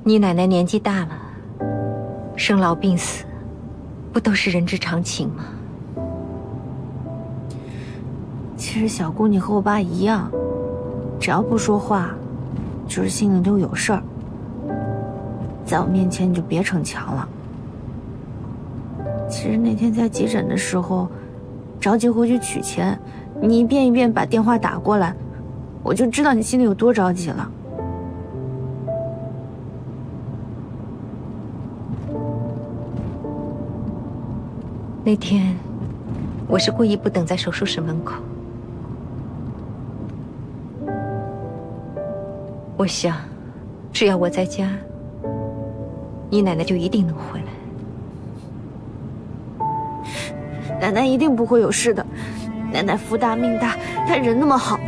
你奶奶年纪大了，生老病死，不都是人之常情吗？ 其实小姑，你和我爸一样，只要不说话，就是心里头有事儿。在我面前你就别逞强了。其实那天在急诊的时候，着急回去取钱，你一遍一遍把电话打过来，我就知道你心里有多着急了。那天，我是故意不等在手术室门口。 我想，只要我在家，你奶奶就一定能回来。奶奶一定不会有事的，奶奶福大命大，她人那么好，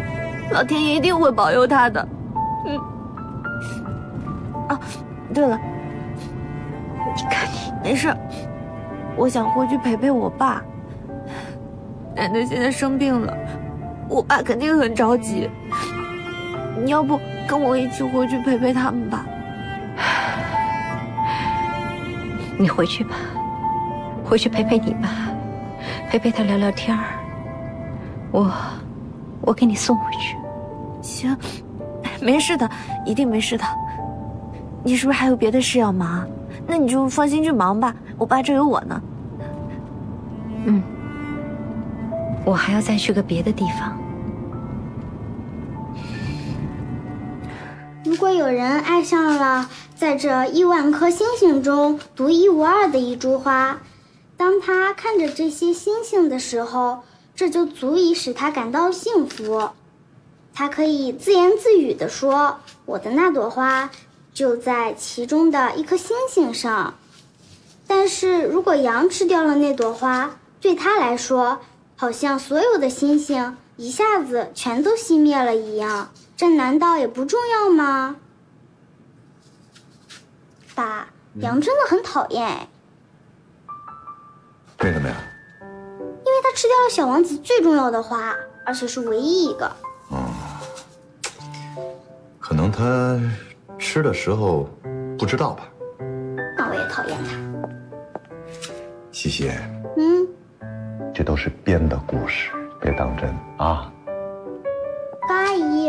老天爷一定会保佑她的。嗯。啊，对了，你看你没事，我想回去陪陪我爸。奶奶现在生病了，我爸肯定很着急。你要不？ 跟我一起回去陪陪他们吧。你回去吧，回去陪陪你爸，陪陪他聊聊天儿。我给你送回去。行，没事的，一定没事的。你是不是还有别的事要忙？那你就放心去忙吧，我爸这有我呢。嗯，我还要再去个别的地方。 如果有人爱上了在这亿万颗星星中独一无二的一株花，当他看着这些星星的时候，这就足以使他感到幸福。他可以自言自语地说：“我的那朵花就在其中的一颗星星上。”但是如果羊吃掉了那朵花，对他来说，好像所有的星星一下子全都熄灭了一样。 这难道也不重要吗？爸，羊真的很讨厌。为什么呀？因为他吃掉了小王子最重要的花，而且是唯一一个。哦，可能他吃的时候不知道吧。那我也讨厌他。西西，嗯，这都是编的故事，别当真啊。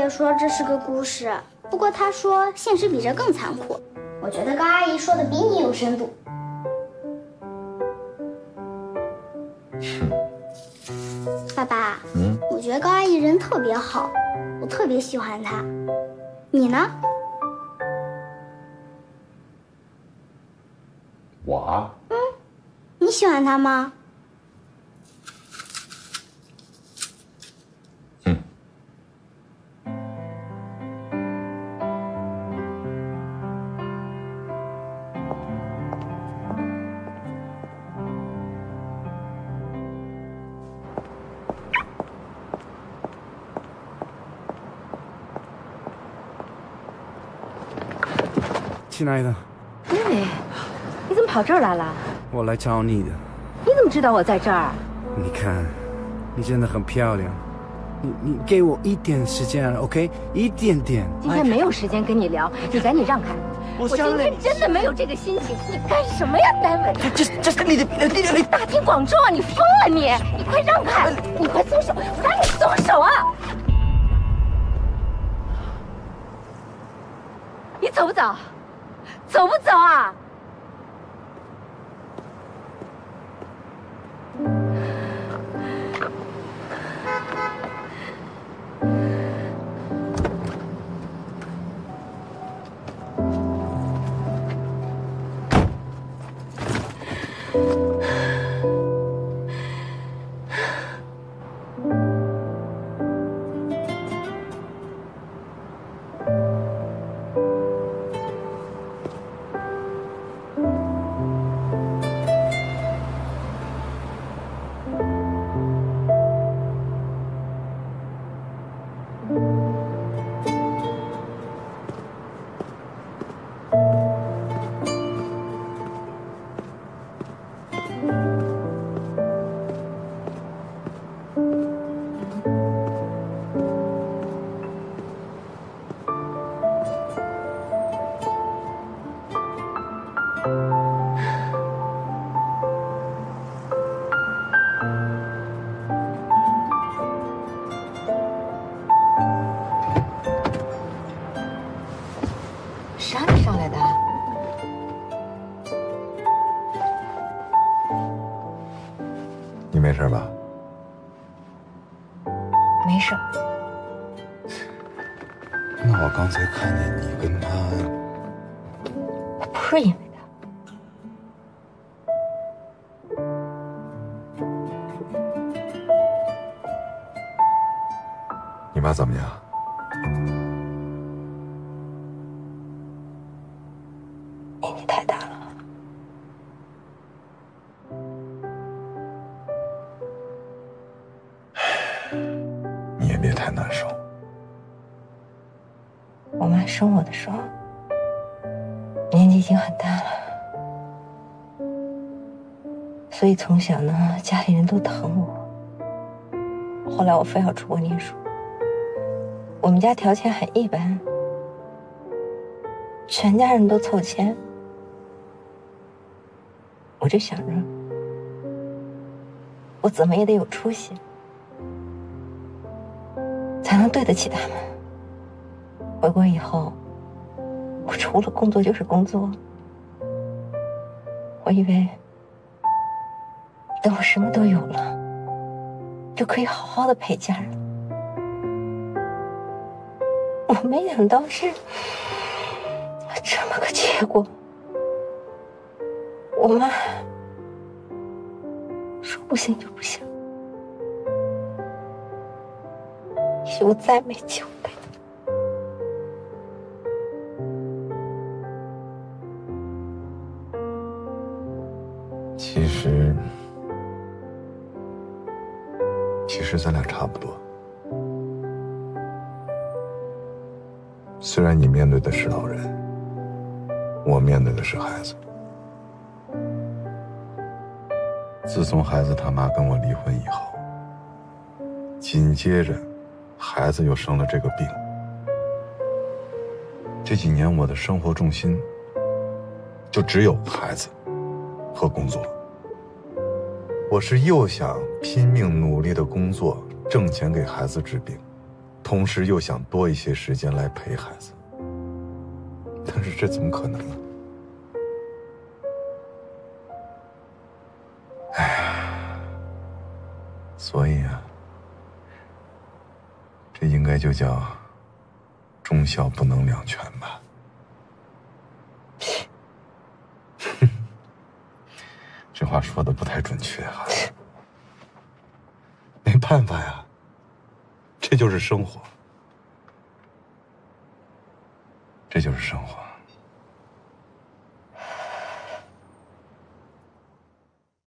说这是个故事，不过他说现实比这更残酷。我觉得高阿姨说的比你有深度。爸爸，嗯，我觉得高阿姨人特别好，我特别喜欢她。你呢？我啊？嗯，你喜欢她吗？ 亲爱的，你，你怎么跑这儿来了？我来找你的。你怎么知道我在这儿？你看，你真的很漂亮。你给我一点时间 ，OK？ 一点点。今天没有时间跟你聊，你赶紧让开。我今天真的没有这个心情。你干什么呀，戴维？这是你的，你大庭广众啊！你疯了你！你快让开！你快松手！我让你松手啊！你走不走？ 走不走啊？怎么样？年纪太大了。你也别太难受。我妈生我的时候，年纪已经很大了，所以从小呢，家里人都疼我。后来我非要出国念书。 我们家条件很一般，全家人都凑钱。我就想着，我怎么也得有出息，才能对得起他们。回国以后，我除了工作就是工作。我以为，等我什么都有了，就可以好好的陪家人。 我没想到是这么个结果。我妈说不行就不行，我再没机会陪她。其实咱俩差不多。 虽然你面对的是老人，我面对的是孩子。自从孩子他妈跟我离婚以后，紧接着，孩子又生了这个病。这几年我的生活重心就只有孩子和工作。我是又想拼命努力的工作，挣钱给孩子治病。 同时又想多一些时间来陪孩子，但是这怎么可能呢？哎呀，所以啊，这应该就叫忠孝不能两全吧。这话说的不太准确啊，没办法呀。 这就是生活，这就是生活。